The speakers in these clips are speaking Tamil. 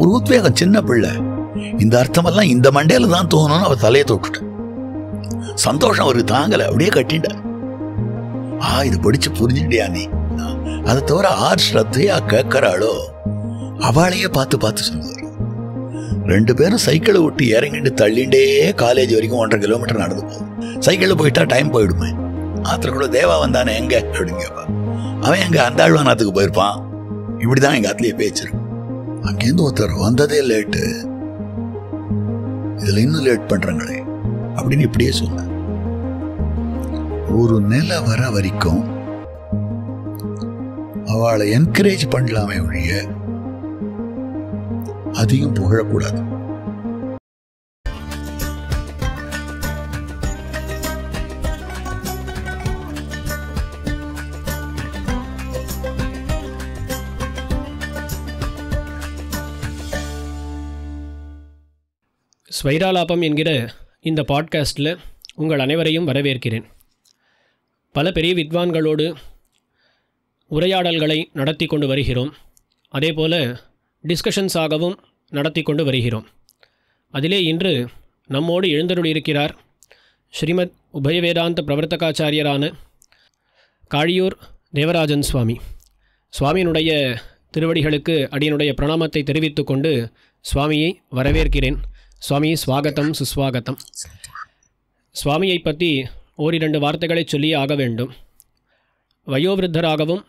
ஒரு உத்வேக சின்ன பிள்ளை இந்த அர்த்தமெல்லாம் இந்த மண்டையில தான் தோணும்னு அவர் தலையை தொட்டுட்டார். சந்தோஷம் அவருக்கு தாங்கலை, அப்படியே கட்டிட்டார். இது படிச்சு புரிஞ்சுட்டியா நீ? அதை தவிர ஆர் ஸ்ரத்தையா கேட்கறாளோ அவளையே பார்த்து பார்த்து சொன்னார். ரெண்டு பேரும் சைக்கிளை விட்டு இறங்கிட்டு தள்ளிண்டே காலேஜ் வரைக்கும் 1.5 கிலோமீட்டர் நடந்து போகும். சைக்கிளில் போயிட்டா டைம் போயிடுமே. ஆத்திர கூட தேவா வந்தானே எங்க அப்படின்னு கேட்பான். அவன் எங்க அந்த ஆழ்வானத்துக்கு போயிருப்பான். இப்படிதான் எங்க ஆத்திலேயே பேச்சிருக்கு. அங்கேருந்து ஒருத்தர் வந்ததே லேட்டு, இதுல இன்னும் லேட் பண்றாங்களே அப்படின்னு இப்படியே சொன்ன. ஒரு நிலை வர வரைக்கும் அவளை என்கரேஜ் பண்ணலாமே ஒழிய அதிகம் புகழக்கூடாது. ஸ்வைராலாபம் என்கிற இந்த பாட்காஸ்டில் உங்கள் அனைவரையும் வரவேற்கிறேன். பல பெரிய வித்வான்களோடு உரையாடல்களை நடத்தி கொண்டு வருகிறோம். அதே போல் டிஸ்கஷன்ஸாகவும் நடத்தி கொண்டு வருகிறோம். அதிலே இன்று நம்மோடு எழுந்தருளியிருக்கிறார் ஸ்ரீமத் உபயவேதாந்த பிரவர்த்தகாச்சாரியரான காழியூர் தேவராஜன் சுவாமி. சுவாமியினுடைய திருவடிகளுக்கு அடியினுடைய பிரணாமத்தை தெரிவித்து கொண்டு சுவாமியை வரவேற்கிறேன். சுவாமி ஸ்வாகத்தம், சுஸ்வாகத்தம். சுவாமியை பற்றி ஓரிரண்டு வார்த்தைகளை சொல்லியே ஆக வேண்டும். வயோவிருத்தராகவும்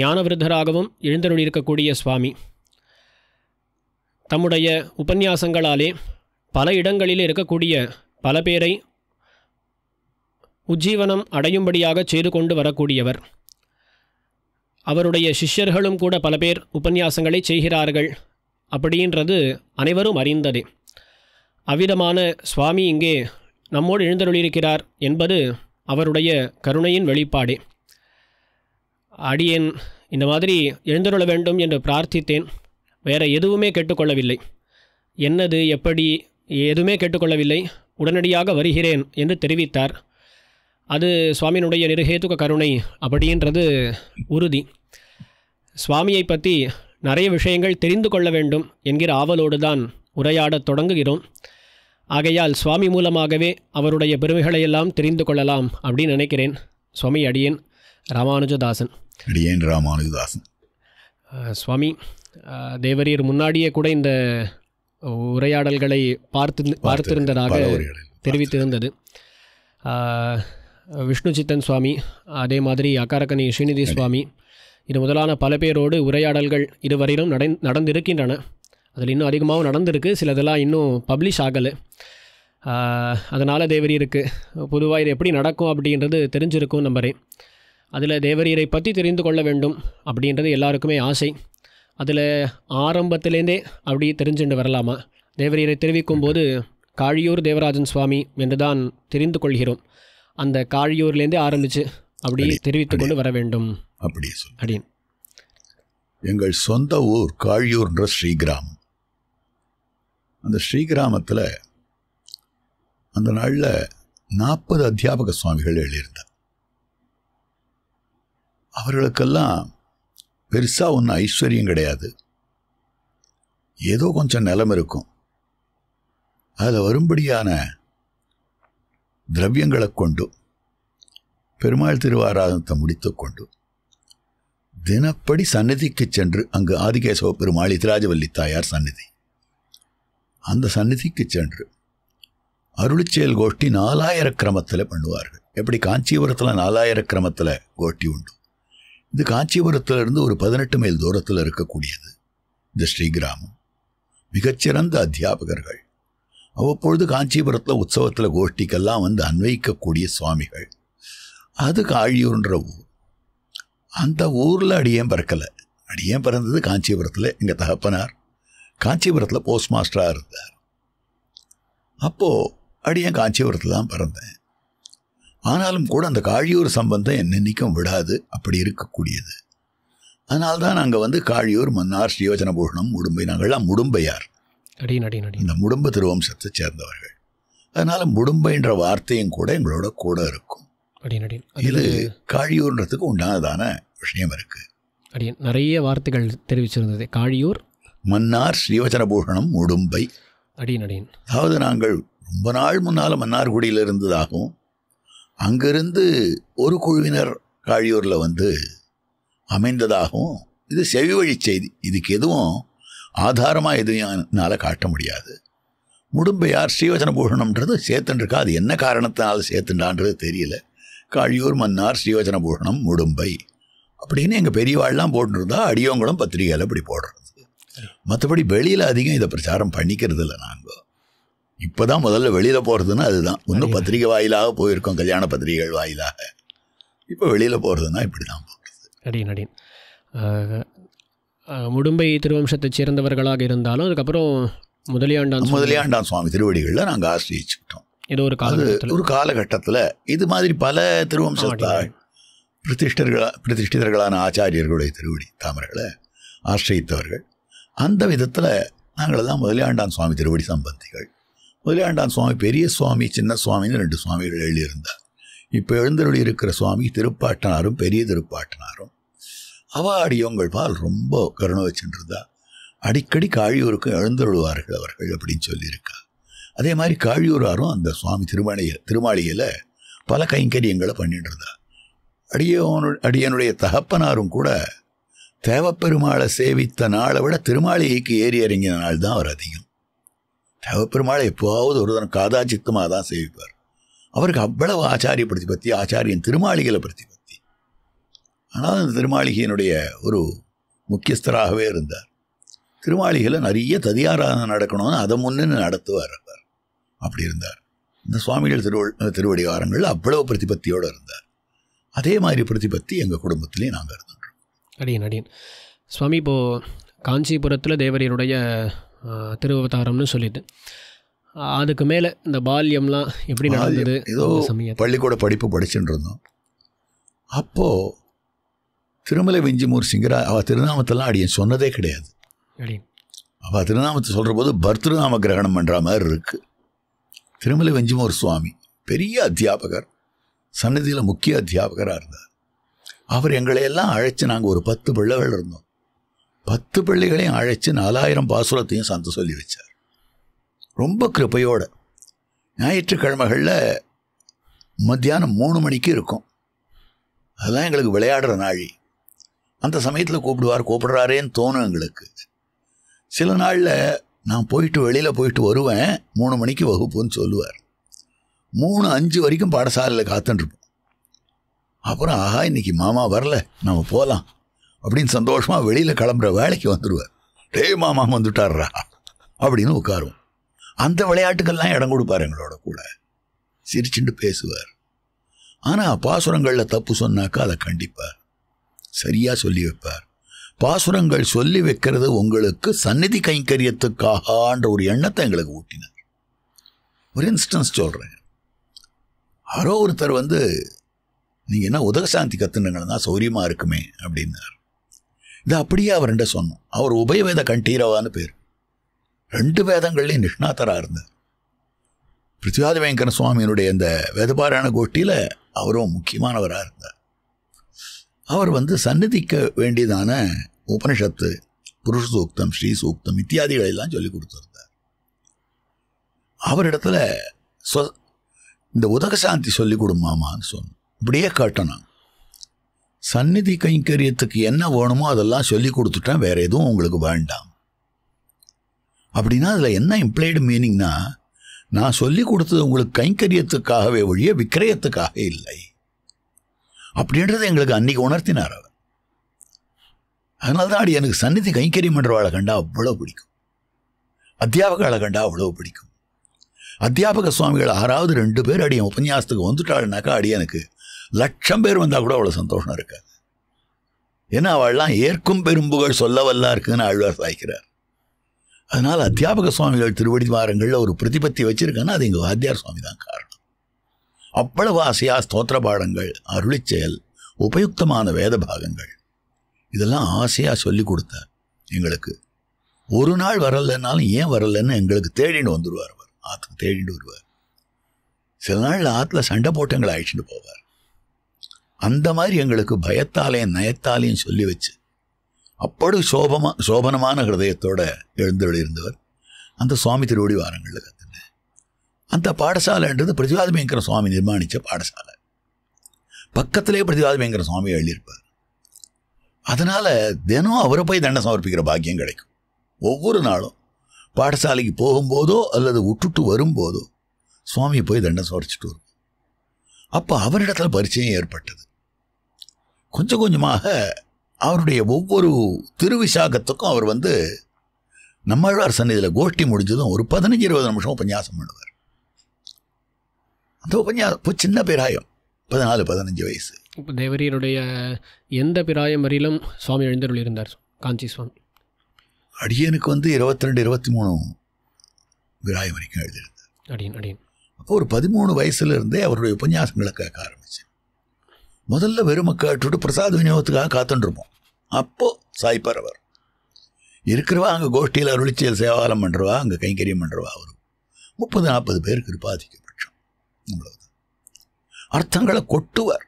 ஞானவிருத்தராகவும் எழுந்தருளியிருக்கக்கூடிய சுவாமி தம்முடைய உபன்யாசங்களாலே பல இடங்களில் இருக்கக்கூடிய பல பேரை உஜ்ஜீவனம் அடையும்படியாக செய்து கொண்டு வரக்கூடியவர். அவருடைய சிஷ்யர்களும் கூட பல பேர் உபன்யாசங்களை செய்கிறார்கள் அப்படின்றது அனைவரும் அறிந்ததே. அவ்விதமான சுவாமி இங்கே நம்மோடு எழுந்தருளியிருக்கிறார் என்பது அவருடைய கருணையின் வெளிப்பாடே. அடியேன் இந்த மாதிரி எழுந்தருள வேண்டும் என்று பிரார்த்தித்தேன். வேறு எதுவுமே கேட்டுக்கொள்ளவில்லை, என்னது எப்படி எதுவுமே கேட்டுக்கொள்ளவில்லை. உடனடியாக வருகிறேன் என்று தெரிவித்தார். அது சுவாமியினுடைய நிர்ஹேதுக கருணை அப்படின்றது உறுதி. சுவாமியை பற்றி நிறைய விஷயங்கள் தெரிந்து கொள்ள வேண்டும் என்கிற ஆவலோடு தான் உரையாடத் தொடங்குகிறோம். ஆகையால் சுவாமி மூலமாகவே அவருடைய பெருமைகளையெல்லாம் தெரிந்து கொள்ளலாம் அப்படின்னு நினைக்கிறேன். சுவாமி அடியேன் ராமானுஜதாசன். அடியேன் ராமானுஜதாசன். சுவாமி தேவரீர் முன்னாடியே கூட இந்த உரையாடல்களை பார்த்திருந்ததாக தெரிவித்திருந்தது. விஷ்ணுசித்தன் சுவாமி, அதே மாதிரி அக்காரக்கனி ஸ்ரீநிதி சுவாமி, இது முதலான பல பேரோடு உரையாடல்கள் இதுவரையிலும் நடந்திருக்கின்றன. அதில் இன்னும் அதிகமாகவும் நடந்திருக்கு. சிலதெல்லாம் இன்னும் பப்ளிஷ் ஆகலை. அதனால் தேவரீருக்கு பொதுவாக இது எப்படி நடக்கும் அப்படின்றது தெரிஞ்சிருக்கும் நம்புகிறேன். அதில் தேவரீரை பற்றி தெரிந்து கொள்ள வேண்டும் அப்படின்றது எல்லாருக்குமே ஆசை. அதில் ஆரம்பத்திலேருந்தே அப்படியே தெரிஞ்சுட்டு வரலாமா? தேவரீரை தெரிவிக்கும் போது காழியூர் தேவராஜன் சுவாமி என்று தான் தெரிந்து கொள்கிறோம். அந்த காழியூர்லேருந்தே ஆரம்பித்து அப்படியே தெரிவித்து கொண்டு வர வேண்டும். அப்படி அப்படின்னு எங்கள் சொந்த ஊர் காழியூர்ன்ற ஸ்ரீகிராமம். அந்த ஸ்ரீகிராமத்தில் அந்த நாளில் 40 அத்தியாபக சுவாமிகள் எழுதியிருந்தார். அவர்களுக்கெல்லாம் பெருசாக ஒன்றும் ஐஸ்வர்யம் கிடையாது. ஏதோ கொஞ்சம் நிலம் இருக்கும். அதில் வரும்படியான திரவியங்களை கொண்டு பெருமாள் திருவாராதனத்தை முடித்து கொண்டு தினப்படி சந்நிதிக்கு சென்று, அங்கு ஆதிகேசவ பெருமாள் இதிராஜவல்லி தாயார் சந்நிதி, அந்த சந்நிதிக்கு சென்று அருளிச்செயல் கோஷ்டி 4000 கிரமத்தில் பண்ணுவார்கள். எப்படி காஞ்சிபுரத்தில் 4000 கிரமத்தில் கோஷ்டி உண்டு, இது காஞ்சிபுரத்திலிருந்து ஒரு 18 மைல் தூரத்தில் இருக்கக்கூடியது இந்த ஸ்ரீகிராமம். மிகச்சிறந்த அத்தியாபகர்கள், அவ்வப்பொழுது காஞ்சிபுரத்தில் உற்சவத்தில் கோஷ்டிக்கெல்லாம் வந்து அன்வைக்கக்கூடிய சுவாமிகள். அது காழியூர்ன்ற ஊர். அந்த ஊரில் அடியேன் பிறக்கலை. அடியேன் பிறந்தது காஞ்சிபுரத்தில். எங்கள் தகப்பனார் காஞ்சிபுரத்தில் போஸ்ட் மாஸ்டராக இருந்தார். அப்போது அடியேன் காஞ்சிபுரத்தில் தான் பிறந்தேன். ஆனாலும் கூட அந்த காழியூர் சம்பந்தம் என்னென்னைக்கும் விடாது, அப்படி இருக்கக்கூடியது. அதனால்தான் நாங்கள் வந்து காழியூர், மன்னார், ஸ்ரீவச்சனபூஷணம், முடும்பை, நாங்கள்லாம் முடும்பையார், இந்த முடும்பு திருவம்சத்தை சேர்ந்தவர்கள். அதனால் முடும்பைன்ற வார்த்தையும் கூட எங்களோட கூட இருக்கும். இது காழியூர்ன்றதுக்கு உண்டானதான விஷயம் இருக்கு. நிறைய வார்த்தைகள் தெரிவிச்சிருந்தது. காழியூர் மன்னார் ஸ்ரீவச்சனபூஷணம் உடும்பை. அடியின் அதாவது நாங்கள் ரொம்ப நாள் முன்னால் மன்னார்குடியில் இருந்ததாகவும் அங்கிருந்து ஒரு குழுவினர் காழியூரில் வந்து அமைந்ததாகவும் இது செவி வழி செய்தி. இதுக்கு எதுவும் ஆதாரமாக எதுவும் என்னால் காட்ட முடியாது. முடும்பையார் ஸ்ரீவச்சனபூஷணம்ன்றது சேர்த்துன்றிருக்கா, அது என்ன காரணத்தினால் சேர்த்துண்டான்றது தெரியல. காழியூர் மன்னார் ஸ்ரீவச்சனபூஷணம் முடும்பை அப்படின்னு எங்கள் பெரியவாள்லாம் போட்டுருந்தா அடியோங்களும் பத்திரிகையில் இப்படி போடுறது. மற்றபடி வெளியில் அதிகம் இதை பிரச்சாரம் பண்ணிக்கிறது இல்லை. நாங்கள் இப்போ தான் முதல்ல வெளியில் போகிறதுன்னா அதுதான் ஒன்றும் பத்திரிகை வாயிலாக போயிருக்கோம், கல்யாண பத்திரிகைகள் வாயிலாக. இப்போ வெளியில் போகிறதுனா இப்படி தான் போகிறது. அடியின் அடியின் முடும்பை திருவம்சத்தைச் சேர்ந்தவர்களாக இருந்தாலும் அதுக்கப்புறம் முதலியாண்டான் சுவாமி திருவடிகளில் நாங்கள் ஆசிரியிச்சுக்கிட்டோம். இது ஒரு காலகட்டத்தில் இது மாதிரி பல திருவம்சத்தால் பிரதிஷ்டிதர்களான ஆச்சாரியர்களுடைய திருவடி தாமர்களை ஆசிரியத்தவர்கள். அந்த விதத்தில் நாங்களெல்லாம் முதலியாண்டான் சுவாமி திருவடி சம்பந்திகள். முதலியாண்டான் சுவாமி பெரிய சுவாமி சின்ன சுவாமின்னு ரெண்டு சுவாமிகள் எழுதியிருந்தார். இப்போ எழுந்தருளி இருக்கிற சுவாமி திருப்பாட்டனாரும் பெரிய திருப்பாட்டனாரும் அவா அடியோங்கள் பால் ரொம்ப கருணை வச்சுருந்தா அடிக்கடி காழியூருக்கும் எழுந்தருள்வார்கள் அவர்கள் அப்படின்னு சொல்லியிருக்கா. அதே மாதிரி காழியூராரும் அந்த சுவாமி திருமாளிகையில் பல கைங்கரியங்களை பண்ணிட்டு இருந்தா. அடியனுடைய தகப்பனாரும் கூட தேவப்பெருமாளை சேவித்த நாளை விட திருமாளிகைக்கு ஏறி இறங்கின நாள் தான் அவர் அதிகம். தேவப்பெருமாளை எப்போவாவது ஒருதன் காதாச்சித்தமாக தான் சேவிப்பார். அவருக்கு அவ்வளவு ஆச்சாரிய பிரதிபத்தி, ஆச்சாரியன் திருமாளிகையில் பிரதிபத்தி. ஆனால் அந்த திருமாளிகையினுடைய ஒரு முக்கியஸ்தராகவே இருந்தார். திருமாளிகையில் நிறைய ததியாராதனை நடக்கணும்னு அதை முன்னின்னு நடத்துவார் அவர். அப்படி இருந்தார். இந்த சுவாமிகள் திருவடிவாரங்கள் அவ்வளவு பிரதிபத்தியோடு இருந்தார். அதே மாதிரி பிரதிபத்தி எங்கள் குடும்பத்திலையும் நாங்கள் இருந்தோம். அடியின் சுவாமி இப்போது காஞ்சிபுரத்தில் தேவரியருடைய திருவதாரம்னு சொல்லிட்டு அதுக்கு மேலே இந்த பால்யம்லாம் எப்படி நடந்தது? ஏதோ பள்ளிக்கூட படிப்பு படிச்சுட்டு இருந்தோம். அப்போது திருமலை வெஞ்சிமூர் சிங்கரா அவள் திருநாமத்தெல்லாம் அடியன் சொன்னதே கிடையாது. அவள் திருநாமத்தை சொல்கிற போது பர்திருநாம கிரகணம் பண்ணுற மாதிரி இருக்குது. திருமலை வெஞ்சிமூர் சுவாமி பெரிய அத்தியாபகர், சன்னதியில் முக்கிய அத்தியாபகராக இருந்தார். அவர் எங்களையெல்லாம் அழைச்சி நாங்கள் ஒரு 10 பிள்ளைகள் இருந்தோம். 10 பிள்ளைகளையும் அழைச்சி 4000 பாசுரத்தையும் சந்த சொல்லி வச்சார். ரொம்ப கிருபையோடு ஞாயிற்றுக்கிழமைகளில் மத்தியானம் 3 மணிக்கு இருக்கும். அதெல்லாம் எங்களுக்கு விளையாடுற நாழி. அந்த சமயத்தில் கூப்பிடுறாரேன்னு தோணும் எங்களுக்கு. சில நாளில் நான் வெளியில் போயிட்டு வருவேன், 3 மணிக்கு வகுப்புன்னு சொல்லுவார். 3:05 வரைக்கும் பாடசாலையில் காத்துட்டுருப்போம். அப்புறம் ஆஹா இன்றைக்கி மாமா வரல நம்ம போகலாம் அப்படின்னு சந்தோஷமாக வெளியில் கிளம்புற வேலைக்கு வந்துடுவார். டே மாமா வந்துட்டார்ரா அப்படின்னு உட்காருவோம். அந்த விளையாட்டுக்கள்லாம் இடம் கொடுப்பார் எங்களோட கூட. சிரிச்சுட்டு பேசுவார். ஆனால் பாசுரங்களில் தப்பு சொன்னாக்கா அதை கண்டிப்பார், சரியாக சொல்லி வைப்பார். பாசுரங்கள் சொல்லி வைக்கிறது உங்களுக்கு சந்நிதி கைங்கரியத்துக்காகன்ற ஒரு எண்ணத்தை எங்களுக்கு ஊட்டினார். ஒரு இன்ஸ்டன்ஸ் சொல்கிறேன். யாரோ ஒருத்தர் நீங்கள் என்ன உதகசாந்தி கற்றுனுங்கன்னா சௌரியமாக இருக்குமே அப்படின்னார். இதை அப்படியே அவர்கிட்ட சொன்னோம். அவர் உபயவேத கண்டீரவான்னு பேர். 2 வேதங்கள்லேயும் நிஷ்ணாத்தராக இருந்தார். பிருத்திவாத வேங்கர சுவாமியினுடைய அந்த வேதபாராயண கோஷ்டியில் அவரும் முக்கியமானவராக இருந்தார். அவர் சந்நிதிக்க வேண்டியதான உபனிஷத்து, புருஷ சூக்தம், ஸ்ரீ சூக்தம் இத்தியாதிகளெல்லாம் சொல்லி கொடுத்துருந்தார். அவரிடத்துல இந்த உதகசாந்தி சொல்லி கொடுமாமான்னு சொன்னோம். இப்படியே காட்டணும். சந்நிதி கைங்கரியத்துக்கு என்ன வேணுமோ அதெல்லாம் சொல்லி கொடுத்துட்டேன், வேறு எதுவும் உங்களுக்கு வேண்டாம் அப்படின்னா அதில் என்ன இம்ப்ளைடு மீனிங்னா நான் சொல்லி கொடுத்தது உங்களுக்கு கைங்கரியத்துக்காகவே ஒழிய விக்கிரயத்துக்காக இல்லை அப்படின்றது எங்களுக்கு அன்றைக்கி உணர்த்தினார் அவர். அதனால்தான் எனக்கு சந்நிதி கைங்கரியம் பண்ணுறவாளை கண்டா அவ்வளோ பிடிக்கும், அத்தியாபகாளை கண்டா அவ்வளோ பிடிக்கும். அத்தியாபக சுவாமிகள் 6வது 2 பேர் அடியன் உபன்யாசத்துக்கு வந்துட்டாள்னாக்கா அடியனுக்கு 1,00,000 பேர் வந்தால் கூட அவ்வளோ சந்தோஷம் இருக்காது. ஏன்னா அவள்லாம் ஏற்கும் பெரும்புகள் சொல்ல வல்லா இருக்குன்னு ஆழ்வார் சாய்க்கிறார். அதனால் அத்தியாபக சுவாமிகள் திருவடி வாரங்களில் ஒரு பிரதிபத்தி வச்சுருக்கேன்னா அது எங்கள் வாத்தியார் சுவாமி தான் காரணம். அவ்வளவு ஆசையா ஸ்தோத்திர பாடங்கள், அருளி செயல், உபயுக்தமான வேத பாகங்கள் இதெல்லாம் ஆசையாக சொல்லி கொடுத்தார் எங்களுக்கு. ஒரு நாள் வரலைன்னாலும் ஏன் வரலைன்னு எங்களுக்கு தேடின்னு வந்துடுவார். ஆற்றுக்கு தேடிட்டு வருவார். சில நாளில் ஆற்றுல சண்டை போட்டு எங்களை அழிச்சுட்டு போவார். அந்த மாதிரி எங்களுக்கு பயத்தாலையும் நயத்தாலையும் சொல்லி வச்சு அப்படி சோபனமான ஹிருதயத்தோடு எழுந்தருளியிருந்தவர் அந்த சுவாமி திருவடி வாரங்களில் கற்றுன அந்த பாடசாலைன்றது பிரதிவாதிபயங்கர சுவாமி நிர்மாணித்த பாடசாலை. பக்கத்திலே பிரதிவாதிபயங்கர சுவாமி எழுதியிருப்பார். அதனால் தினம் அவரை போய் தண்டை சமர்ப்பிக்கிற பாக்கியம் கிடைக்கும். ஒவ்வொரு நாளும் பாடசாலைக்கு போகும்போதோ அல்லது விட்டுட்டு வரும்போதோ சுவாமியை போய் தண்டை சமர்ப்பிச்சுட்டு வரும். அப்போ அவரிடத்தில் பரிச்சயம் ஏற்பட்டது. கொஞ்சம் கொஞ்சமாக அவருடைய ஒவ்வொரு திருவிசாகத்துக்கும் அவர் வந்து நம்மாழ்வார் சன்னிதியில் கோஷ்டி முடிஞ்சதும் ஒரு 15-20 நிமிஷம் உபன்யாசம் பண்ணுவார். அந்த உபன்யாசம் சின்ன பிராயம் 14-15 வயசு. இப்போ தேவரீருடைய எந்த பிராயம் வரையிலும் சுவாமி எழுந்தருள் இருந்தார் காஞ்சி சுவாமி? அடியனுக்கு வந்து 22-23 பிராயம் வரைக்கும் எழுதியிருந்தார் அடியன். அப்போ ஒரு 13 வயசுல இருந்தே அவருடைய உபன்யாசங்களை கேட்க ஆரம்பிச்சு. முதல்ல வெறுமை கேட்டுட்டு பிரசாத விநியோகத்துக்காக காத்துட்டுருப்போம். அப்போது சாய்ப்பார். அவர் இருக்கிறவா அங்கே கோஷ்டியில் அருளிச்சல் சேவாலம் பண்ணுறவா அங்கே கைங்கரியம் பண்ணுறவா ஒரு 30-40 பேருக்கு இருப்பா அதிகபட்சம். அவ்வளவுதான். அர்த்தங்களை கொட்டுவார்.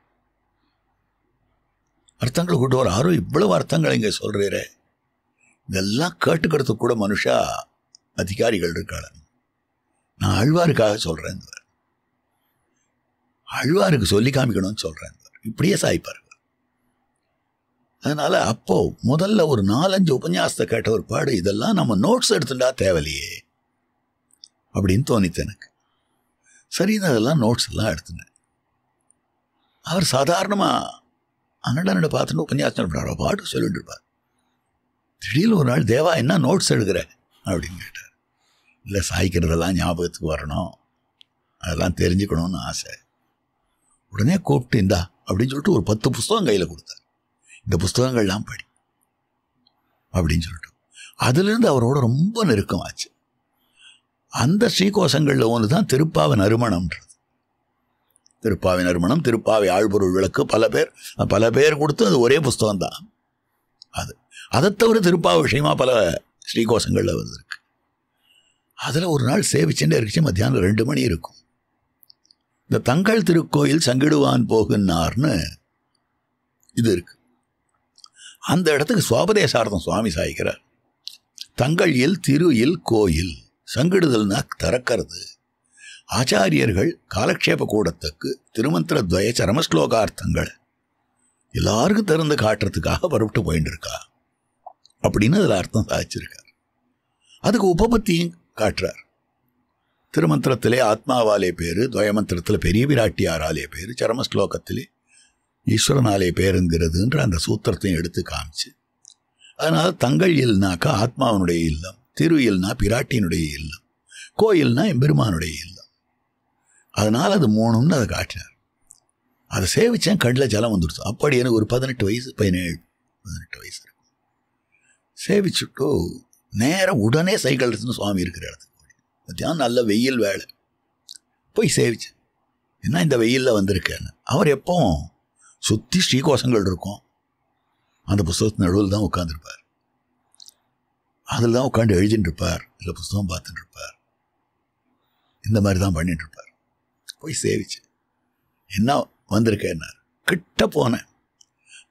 யாரும் இவ்வளவு அர்த்தங்களை இங்கே சொல்கிறீரே, இதெல்லாம் கேட்டுக்கிறதுக்கு கூட மனுஷா அதிகாரிகள் இருக்காளன். நான் ஆழ்வாருக்காக சொல்கிறேன், ஆழ்வாருக்கு சொல்லி காமிக்கணும்னு சொல்கிறேன். இப்படியே சாய்ப்பார். அதனால் அப்போது முதல்ல ஒரு 4-5 உபன்யாசத்தை கேட்ட ஒரு பாடு, இதெல்லாம் நம்ம நோட்ஸ் எடுத்துட்டா தேவையில்லையே அப்படின்னு தோணித்து எனக்கு. சரின்னு அதெல்லாம் நோட்ஸ் எல்லாம் எடுத்துனேன். அவர் சாதாரணமாக அன்னட பார்த்துட்டு உபன்யாசம் பண்ணுறாரு, பாட்டு சொல்லிட்டு இருப்பார். திடீர்னு ஒரு நாள், தேவா என்ன நோட்ஸ் எடுக்கிற அப்படின்னு கேட்டார். இல்லை, சாய்க்கிறதெல்லாம் ஞாபகத்துக்கு வரணும், அதெல்லாம் தெரிஞ்சுக்கணும்னு ஆசை. உடனே கூப்பிட்டு இந்தா அப்படின்னு சொல்லிட்டு ஒரு 10 புஸ்தகம் கையில் கொடுத்தார். இந்த புஸ்தகங்கள்லாம் படி அப்படின்னு சொல்லிட்டு அதுலேருந்து அவரோட ரொம்ப நெருக்கமாச்சு. அந்த ஸ்ரீகோஷங்களில் ஒன்று தான் திருப்பாவை நறுமணம்ன்றது. திருப்பாவை நறுமணம், திருப்பாவை ஆழ்பொருள் விளக்கு, பல பேர் கொடுத்து அது ஒரே புஸ்தகம் தான். அதை தவிர திருப்பாவை விஷயமாக பல ஸ்ரீகோஷங்களில் வந்திருக்கு. அதில் ஒரு நாள் சேவிச்சுட்டே இருந்துச்சு. மத்தியானம் 2 மணி இருக்கும். இந்த தங்கள் திருக்கோயில் சங்கிடுவான் போகுன்னார்னு இது இருக்கு. அந்த இடத்துக்கு சுவாபதேசார்த்தம் சுவாமி சாய்க்கிறார். தங்கள் இல் திரு இல் கோயில் சங்கிடுதல்னா திறக்கிறது. ஆச்சாரியர்கள் காலக்ஷேப கூடத்துக்கு திருமந்திர துவய சரமஸ்லோகார்த்தங்கள் எல்லாருக்கும் திறந்து காட்டுறதுக்காக புறப்பட்டு போயிட்டு இருக்கா அப்படின்னு அதில் அர்த்தம் சாதிச்சிருக்கார். அதுக்கு உபபத்தியும் காட்டுறார். திருமந்திரத்திலே ஆத்மாவாலே பேர், துவயமந்திரத்தில் பெரிய பிராட்டியாராலே பேர், சரமஸ்லோகத்திலே ஈஸ்வரனாலே பேருங்கிறதுன்ற அந்த சூத்திரத்தையும் எடுத்து காமிச்சு. அதனால் தங்கள் இல்னாக்கா ஆத்மாவனுடைய இல்லம், திரு இல்னா பிராட்டியினுடைய இல்லம், கோயில்னா எம்பெருமானுடைய இல்லம். அதனால் அது 3ன்னு அதை காட்டினார். அதை சேவித்தேன், கண்ணில் ஜலம் வந்துடுச்சு. அப்படி எனக்கு ஒரு 18 வயசு இருக்கும். சேவிச்சுட்டு நேரம் உடனே சைக்கிள் எடுத்துன்னு சுவாமி இருக்கிற இடத்துக்கு மத்தியானம் நல்ல வெயில் வேலை போய் சேவிச்சேன். என்ன இந்த வெயிலில் வந்திருக்கேன்னு. அவர் எப்போவும் சுற்றி ஸ்ரீகோஷங்கள் இருக்கும், அந்த புஸ்தகத்து நடுவில் தான் உட்காந்துருப்பார். அதில் தான் உட்காந்து எழுதிட்டுருப்பார், இல்லை புஸ்தகம் பார்த்துட்டுருப்பார். இந்த மாதிரி தான் பண்ணிட்டுருப்பார். போய் சேவிச்சேன். என்ன வந்திருக்கேன்னார். கிட்ட போனேன்.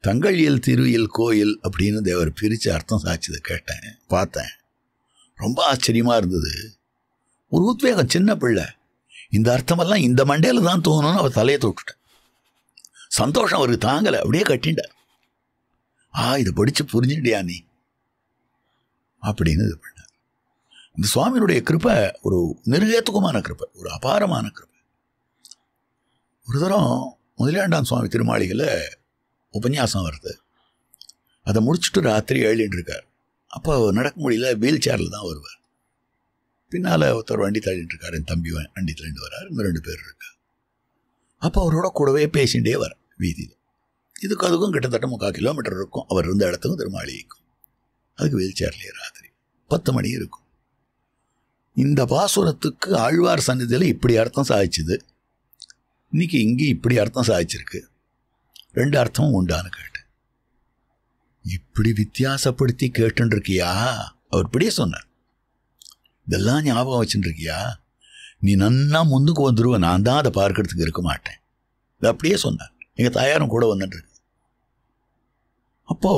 தங்கள் இல் திரு இல் கோயில் அப்படின்னு தேவர் பிரித்து அர்த்தம் சாட்சியதை கேட்டேன், பார்த்தேன். ரொம்ப ஆச்சரியமாக இருந்தது. ஒரு உத்வேகம், சின்ன பிள்ளை, இந்த அர்த்தமெல்லாம் இந்த மண்டையில் தான் தோணுன்னு அவர் தலையை தொட்டுட்டேன். சந்தோஷம் அவருக்கு தாங்கலை, அப்படியே கட்டின்ட்டார். இதை படித்து புரிஞ்சுட்டியா நீ அப்படின்னு இது பண்ணார். இந்த சுவாமியுடைய கிருப்பை ஒரு நிர்ஹேத்துக்குமான கிருப்பை, ஒரு அபாரமான கிருப்பை. ஒரு தரம் முதலியாண்டான் சுவாமி திருமாளிகளை உபன்யாசம் வருது. அதை முடிச்சுட்டு ராத்திரி எழுதிட்டுருக்கார். அப்போ நடக்க முடியல, வீல் சேரில் தான் வருவார். பின்னால் ஒருத்தர் வண்டி தள்ளிட்டு இருக்கார், என் தம்பி வண்டி தள்ளிட்டு வர்றார். இன்னும் 2 பேர் இருக்கார். அப்போ அவரோட கூடவே பேசிகிட்டே வர வீதியில். இதுக்கு அதுக்கும் கிட்டத்தட்ட 3/4 கிலோமீட்டர் இருக்கும், அவர் இருந்த இடத்துக்கும் திருமாளிகைக்கும். அதுக்கு வீல் சேர்லேயே ராத்திரி 10 மணி இருக்கும். இந்த பாசுரத்துக்கு ஆழ்வார் சன்னிதியில் இப்படி அர்த்தம் சாதிச்சுது, இன்றைக்கி இங்கே இப்படி அர்த்தம் சாதிச்சிருக்கு, 2 அர்த்தமும் உண்டான்னு கேட்டு. இப்படி வித்தியாசப்படுத்தி கேட்டுருக்கியா அவர் இப்படியே சொன்னார். இதெல்லாம் ஞாபகம் வச்சுட்டுருக்கியா, நீ நன்னா முன்னுக்கு வந்துடுவ, நான் தான் அதை பார்க்கறதுக்கு இருக்க மாட்டேன். இது அப்படியே சொன்னார். எங்கள் தாயாரும் கூட வந்துட்டுருக்கு. அப்போ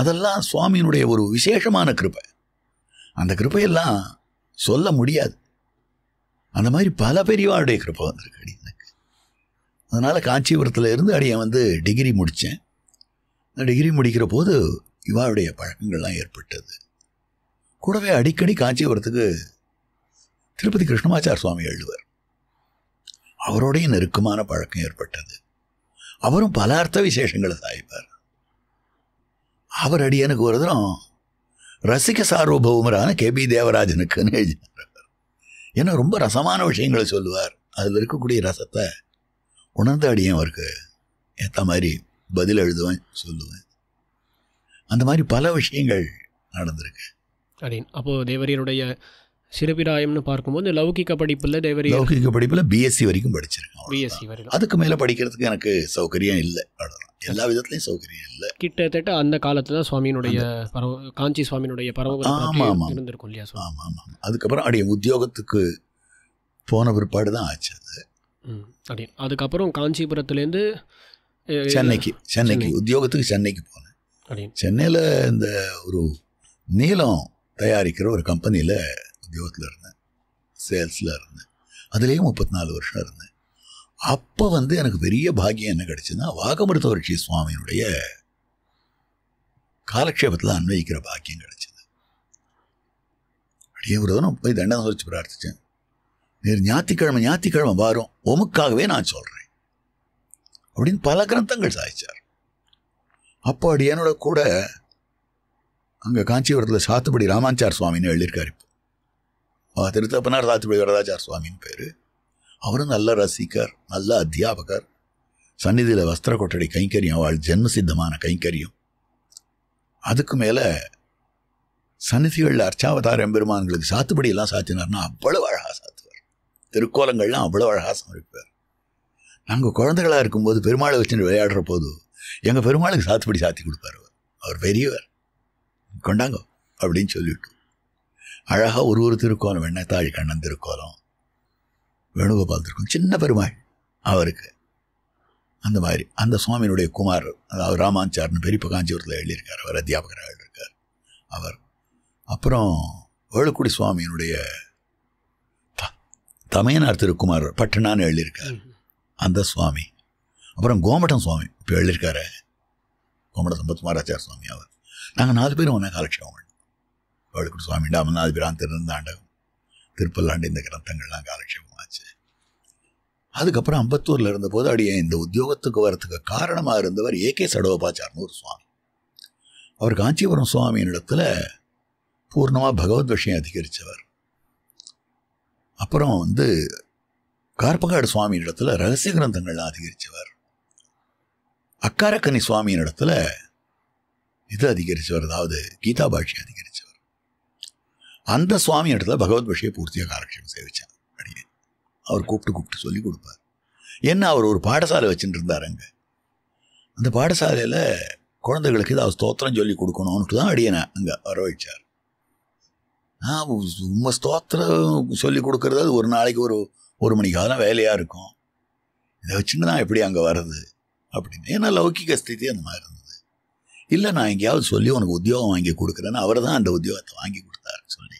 அதெல்லாம் சுவாமியினுடைய ஒரு விசேஷமான கிருபை. அந்த கிருப்பையெல்லாம் சொல்ல முடியாது. அந்த மாதிரி பல பெரியவாருடைய கிருப்பை வந்திருக்கு அடி எனக்கு. அதனால் காஞ்சிபுரத்தில் இருந்து அடியை வந்து டிகிரி முடித்தேன். டிகிரி முடிக்கிற போது இவாருடைய பழக்கங்கள்லாம் ஏற்பட்டது. கூடவே அடிக்கடி காஞ்சிபுரத்துக்கு திருப்பதி கிருஷ்ணமாச்சார் சுவாமி எழுதுவார், அவரோடைய நெருக்கமான பழக்கம் ஏற்பட்டது. அவரும் பல அர்த்த விசேஷங்களை சாய்ப்பார். அவர் அடி எனக்கு ஒரு தரம் ரசிக சார்வபௌமரான கேபி தேவராஜனுக்குன்னு எழுதினார். ஏன்னா ரொம்ப ரசமான விஷயங்களை சொல்லுவார். அதில் இருக்கக்கூடிய ரசத்தை உணர்ந்த அடியும் அவருக்கு ஏற்ற மாதிரி பதில் எழுதுவேன், சொல்லுவேன். அந்த மாதிரி பல விஷயங்கள் நடந்திருக்கு அப்படின்னு. அப்போது தேவரியருடைய சிறுபிராயம்னு பார்க்கும்போது லௌகிக படிப்பில் தேவரிய லௌகிக படிப்பில் பிஎஸ்சி வரைக்கும் படிச்சிருக்கேன். பிஎஸ்சி வரைக்கும், அதுக்கு மேலே படிக்கிறதுக்கு எனக்கு சௌகரியம் இல்லை. எல்லா விதத்துலையும் சௌகரியம் இல்லை. கிட்டத்தட்ட அந்த காலத்தில் தான் சுவாமியினுடைய பரவ காஞ்சி சுவாமியினுடைய பரவ இருந்திருக்கும் இல்லையா? ஆமாம் ஆமாம். அதுக்கப்புறம் அப்படியே உத்தியோகத்துக்கு போன பிற்பாடு தான் ஆச்சு அது. அப்படின் அதுக்கப்புறம் காஞ்சிபுரத்துலேருந்து சென்னைக்கு உத்தியோகத்துக்கு சென்னைக்கு போனேன். அப்படின் சென்னையில் இந்த ஒரு நீளம் தயாரிக்கிற ஒரு கம்பெனியில் உத்தியோகத்தில் இருந்தேன், சேல்ஸில் இருந்தேன். அதுலேயும் 34 வருஷம் இருந்தேன். அப்போ வந்து எனக்கு பெரிய பாக்கியம் என்ன கிடைச்சுன்னா, வாகமருத்தவர்ஷி சுவாமியினுடைய காலக்ஷேபத்தில் அன்வயிக்கிற பாக்கியம் கிடைச்சிது. அப்படியே ஒரு தினம் போய் தண்டனை குறித்து பிரார்த்தித்தேன். வேறு ஞாயிற்றுக்கிழமை வரும் உமக்காகவே நான் சொல்கிறேன் அப்படின்னு பல கிரந்தங்கள் சாதித்தார். அப்போ அப்படி என்னோட கூட அங்கே காஞ்சிபுரத்தில் சாத்துப்படி ராமான்சார் சுவாமின்னு எழுதியிருக்காரு. இப்போ திருத்தப்பனார் சாத்துப்படி வரதாச்சார் சுவாமின்னு பேர். அவரும் நல்ல ரசிகர், நல்ல அத்தியாபகர். சந்நிதியில் வஸ்திர கொட்டடி கைங்கரியம், அவள் ஜென்மசித்தமான கைங்கரியம். அதுக்கு மேலே சந்நிதிகளில் அர்ச்சாவதார எம்பெருமான்களுக்கு சாத்துப்படியெல்லாம் சாத்தினார்னா அவ்வளவு அழகாக சாத்துவார். திருக்கோலங்கள்லாம் அவ்வளோ அழகாக சமரிப்பார். நாங்கள் குழந்தைகளாக இருக்கும்போது பெருமாளை வச்சுட்டு விளையாடுற போது எங்கள் பெருமாளுக்கு சாத்துப்படி சாத்தி கொடுப்பார். அவர் பெரியவர், கொண்டாங்க அப்படின்னு சொல்லிவிட்டு அழகாக ஒரு திருக்கோலம், வெண்ணத்தாழி கண்ணன் திருக்கோலம், வேணுகோபால் திருக்கோலம், சின்ன பெருமாள் அவருக்கு அந்த மாதிரி. அந்த சுவாமியினுடைய குமார், அதாவது ராமன் சார்னு பெரிபகாஞ்சூரில் எழுதியிருக்கார், அவர் அத்தியாபகராக எழுதியிருக்கார் அவர். அப்புறம் வேலுக்குடி சுவாமியினுடைய தமையனார் திருக்குமார் பட்டனான்னு எழுதியிருக்கார் அந்த சுவாமி. அப்புறம் கோமட்டன் சுவாமி இப்போ எழுதியிருக்காரு, கோமட்டன் சம்பத்குமாராச்சார் சுவாமி அவர். நாங்கள் 4 பேரும் ஒன்றா காலக்ஷேபம் பண்ணோம். வேலுக்குடி சுவாமி டாமநாத பிரான் திருந்தாண்டகம் திருப்பல்லாண்டு இந்த கிரந்தங்கள்லாம் காலக்ஷேபம் ஆச்சு. அதுக்கப்புறம் அம்பத்தூரில் இருந்தபோது அப்படியே இந்த உத்தியோகத்துக்கு வரத்துக்கு காரணமாக இருந்தவர் ஏகே சடோபாச்சார்னு ஒரு சுவாமி. அவர் காஞ்சிபுரம் சுவாமியினிடத்தில் பூர்ணமாக பகவத் விஷயம் அதிகரித்தவர். அப்புறம் வந்து கார்பகாடு சுவாமியினிடத்தில் ரகசிய கிரந்தங்கள்லாம் அதிகரித்தவர். அக்காரக்கனி சுவாமியினிடத்தில் இது அதிகரித்தவர், அதாவது கீதா பாஷ்யம் அதிகரித்தவர். அந்த சுவாமி இடத்துல பகவத் விஷய பூர்த்தியாக காலக்ஷேபம் சேவிச்சார். அப்படியே அவர் கூப்பிட்டு சொல்லி கொடுப்பார். என்ன அவர் ஒரு பாடசாலை வச்சுட்டு இருந்தார் அங்கே. அந்த பாடசாலையில் குழந்தைகளுக்கு இதை ஸ்தோத்திரம் சொல்லி கொடுக்கணும்னுட்டு தான் அடியே நான் அங்கே வரவழைச்சார். நான் உண்மை ஸ்தோத்திரம் சொல்லி கொடுக்கறது ஒரு நாளைக்கு ஒரு மணிக்கு அதெல்லாம் வேலையாக இருக்கும். இதை வச்சுட்டு நான் எப்படி அங்கே வர்றது அப்படின்னு. ஏன்னா லௌகிக ஸ்திதி அந்த மாதிரி இருந்தது. இல்லை நான் எங்கேயாவது சொல்லி உனக்கு உத்தியோகம் வாங்கி கொடுக்குறேன்னு அவர் தான் அந்த உத்தியோகத்தை வாங்கி கொடுத்தாரு சொல்லி.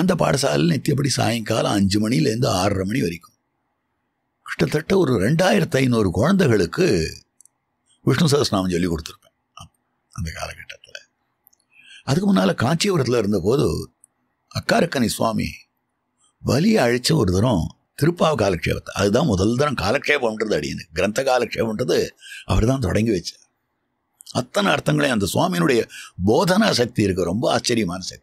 அந்த பாடசாலையில் நித்தியப்படி சாயங்காலம் 5 மணிலேருந்து 6:30 மணி வரைக்கும் கிட்டத்தட்ட ஒரு 2500 குழந்தைகளுக்கு விஷ்ணு சஹஸ்ரநாமம் சொல்லி கொடுத்துருப்பேன் அந்த காலகட்டத்தில். அதுக்கு முன்னால் காஞ்சிபுரத்தில் இருந்தபோது அக்காரக்கனி சுவாமி வலியை அழைச்ச ஒரு தரம் திருப்பாவை காலக்ஷேபத்தை, அதுதான் முதல் தரம் காலக்ஷேபம்ன்றது அடியேன். கிரந்த காலக்ஷேபம்ன்றது அவர் தான் தொடங்கி வச்சார். அத்தனை அர்த்தங்களையும் அந்த சுவாமியினுடைய போதனா சக்தி இருக்குது, ரொம்ப ஆச்சரியமான சக்தி.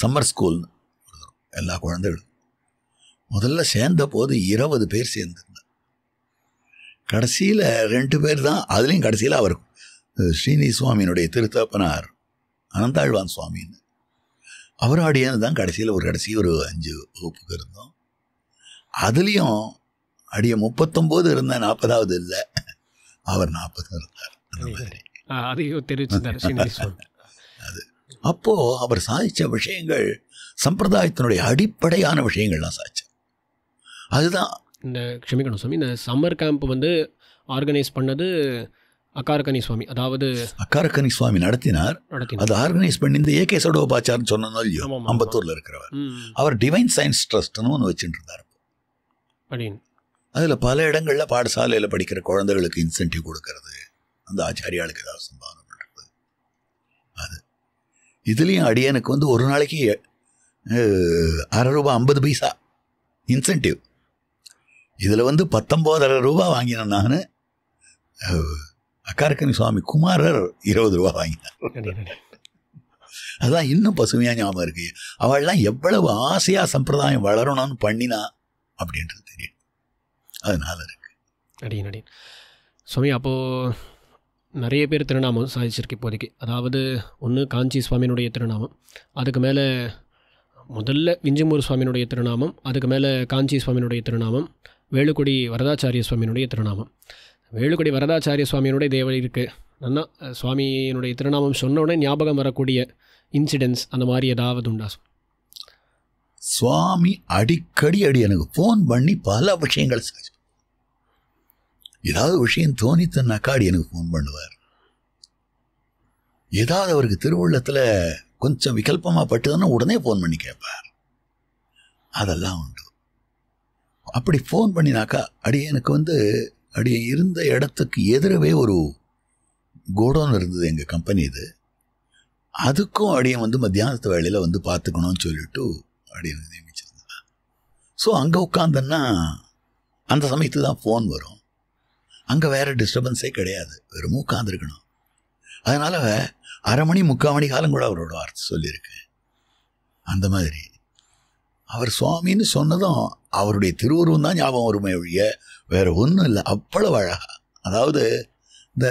சம்மர் ஸ்கூல்னு எல்லா குழந்தைகளும் முதல்ல சேர்ந்த போது 20 பேர் சேர்ந்துருந்தார். கடைசியில் ரெண்டு பேர் தான், அதுலேயும் கடைசியில் அவர் ஸ்ரீனி சுவாமியினுடைய திருத்தப்பனார் அனந்தாழ்வான் சுவாமின்னு அவர் அடியான் தான் கடைசியில் ஒரு 5 வகுப்புக்கு இருந்தோம். அதுலேயும் அடிய 39 இருந்தேன், 40வது இல்லை, அவர் 40 இருந்தார். அந்த மாதிரி அதையும் தெரிவிச்சு அது அப்போது அவர் சாதித்த விஷயங்கள் சம்பிரதாயத்தினுடைய அடிப்படையான விஷயங்கள்லாம் சாதித்தார். அதுதான் இந்த க்ஷமிக்கணும் சுவாமி, இந்த சம்மர் கேம்ப் ஆர்கனைஸ் பண்ணது அக்காரக்கனி சுவாமி, அதாவது அக்காரக்கனி சுவாமி நடத்தினார். அது ஆர்கனைஸ் பண்ணி இந்த ஏகே சடோபாச்சார்னு சொன்னோம் இல்லையோ, அம்பத்தூரில் இருக்கிறவர், அவர் டிவைன் சயின்ஸ் ட்ரஸ்ட்னு ஒன்று வச்சுட்டு இருந்தார். அப்படின்னு அதில் பல இடங்களில் பாடசாலையில் படிக்கிற குழந்தைகளுக்கு இன்சென்டிவ் கொடுக்கறது, அந்த ஆச்சாரியாளுக்கு ஏதாவது சம்பாதனை பண்ணுறது. அது இதுலேயும் அடியனுக்கு ஒரு நாளைக்கு ₹6.50 இன்சென்டிவ். இதில் 19.5 ரூபா வாங்கினேன் நான், அக்காரக்கனி சுவாமி குமாரர் ₹20 வாங்கினார். அதுதான் இன்னும் பசுமையாக ஞாபகம் இருக்கு. அவள்லாம் எவ்வளவு ஆசையாக சம்பிரதாயம் வளரணும்னு பண்ணினா அப்படின்றது தெரியும். அதனால இருக்கு அடியன் அடியன் சுவாமி. அப்போது நிறைய பேர் திருநாமம் சாதிச்சிருக்கு இப்போதைக்கு, அதாவது ஒன்று காஞ்சி சுவாமியினுடைய திருநாமம், அதுக்கு மேலே முதல்ல விஞ்சமூர் சுவாமியினுடைய திருநாமம், அதுக்கு மேலே காஞ்சி சுவாமியினுடைய திருநாமம், வேலுக்குடி வரதாச்சாரிய சுவாமியினுடைய திருநாமம். வேலுக்குடி வரதாச்சாரிய சுவாமியினுடைய தேவை இருக்குது நல்லா, சுவாமியினுடைய திருநாமம் சொன்னோடனே ஞாபகம் வரக்கூடிய இன்சிடென்ட்ஸ் அந்த மாதிரி ஏதாவது உண்டா? சுவாமி அடிக்கடி எனக்கு ஃபோன் பண்ணி பல விஷயங்கள் சாதிச்சு, ஏதாவது விஷயம் தோணித்தன்னாக்கா எனக்கு ஃபோன் பண்ணுவார். ஏதாவது அவருக்கு திருவுள்ளத்தில் கொஞ்சம் விகல்பமாக பட்டுதானே உடனே ஃபோன் பண்ணி கேட்பார். அதெல்லாம் உண்டு. அப்படி ஃபோன் பண்ணினாக்கா அடியனுக்கு அடிய இருந்த இடத்துக்கு எதிரவே ஒரு கோடவுன் இருந்தது, எங்கள் கம்பெனி இது. அதுக்கும் அடியன் மத்தியானத்து வேலையில் பார்த்துக்கணும்னு சொல்லிட்டு அடியனை நியமிச்சிருந்தான். ஸோ அங்கே உட்காந்தன்னா அந்த சமயத்து தான் ஃபோன் வரும். அங்கே வேறு டிஸ்டர்பன்ஸே கிடையாது, வெறும் உட்காந்துருக்கணும். அதனால் 1/2 மணி 3/4 மணி காலம் கூட அவரோட வார்த்தை சொல்லியிருக்கேன். அந்த மாதிரி அவர் சுவாமின்னு சொன்னதும் அவருடைய திருவுருவம் தான் ஞாபகம் வருமே ஒழிய வேறு ஒன்றும் இல்லை. அவ்வளவு அழகாக, அதாவது இந்த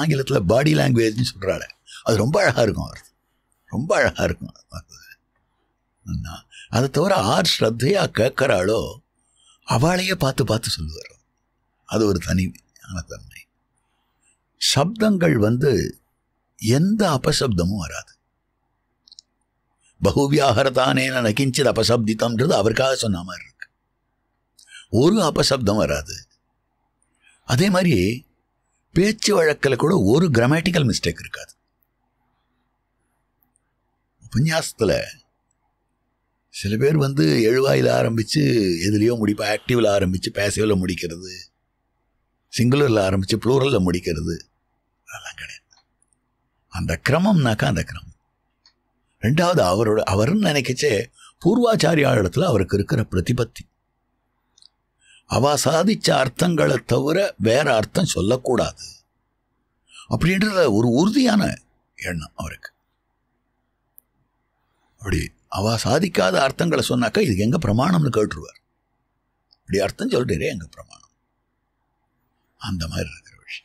ஆங்கிலத்தில் பாடி லாங்குவேஜ்னு சொல்கிறாள், அது ரொம்ப அழகாக இருக்கும். அவர் ரொம்ப அழகாக இருக்கும். அதை தவிர ஆர் ஸ்ரத்தையாக கேட்குறாளோ அவளையே பார்த்து பார்த்து சொல்லுவார். அது ஒரு தனியான தன்மை. சப்தங்கள் எந்த அபசப்தமும் வராது. பகுவியாகரத்தானே நகிஞ்சித் அபசப்தித்தம்ன்றது அவருக்காக சொன்ன மாதிரி இருக்கு. ஒரு அபசப்தம் வராது. அதே மாதிரி பேச்சு வழக்கில் கூட ஒரு கிராமட்டிக்கல் மிஸ்டேக் இருக்காது. உபன்யாசத்தில் சில பேர் எழுவாயில் ஆரம்பித்து எதுலேயோ முடிப்பா, ஆக்டிவில் ஆரம்பித்து பேசிவில் முடிக்கிறது, சிங்குலரில் ஆரம்பித்து ப்ளூரலில் முடிக்கிறது, அதெல்லாம் கிடையாது. அந்த கிரமம்னாக்கா அந்த கிரமம். ரெண்டாவது அவருன்னு நினைக்கிச்சே பூர்வாச்சாரியாளத்தில் அவருக்கு இருக்கிற பிரதிபத்தி, அவ சாதித்த அர்த்தங்களை தவிர வேற அர்த்தம் சொல்லக்கூடாது அப்படின்றத ஒரு உறுதியான எண்ணம் அவருக்கு. அப்படி அவ சாதிக்காத அர்த்தங்களை சொன்னாக்கா இதுக்கு எங்கே பிரமாணம்னு கேட்டுருவார். இப்படி அர்த்தம் சொல்கிறே எங்கே பிரமாணம், அந்த மாதிரி இருக்கிற விஷயம்.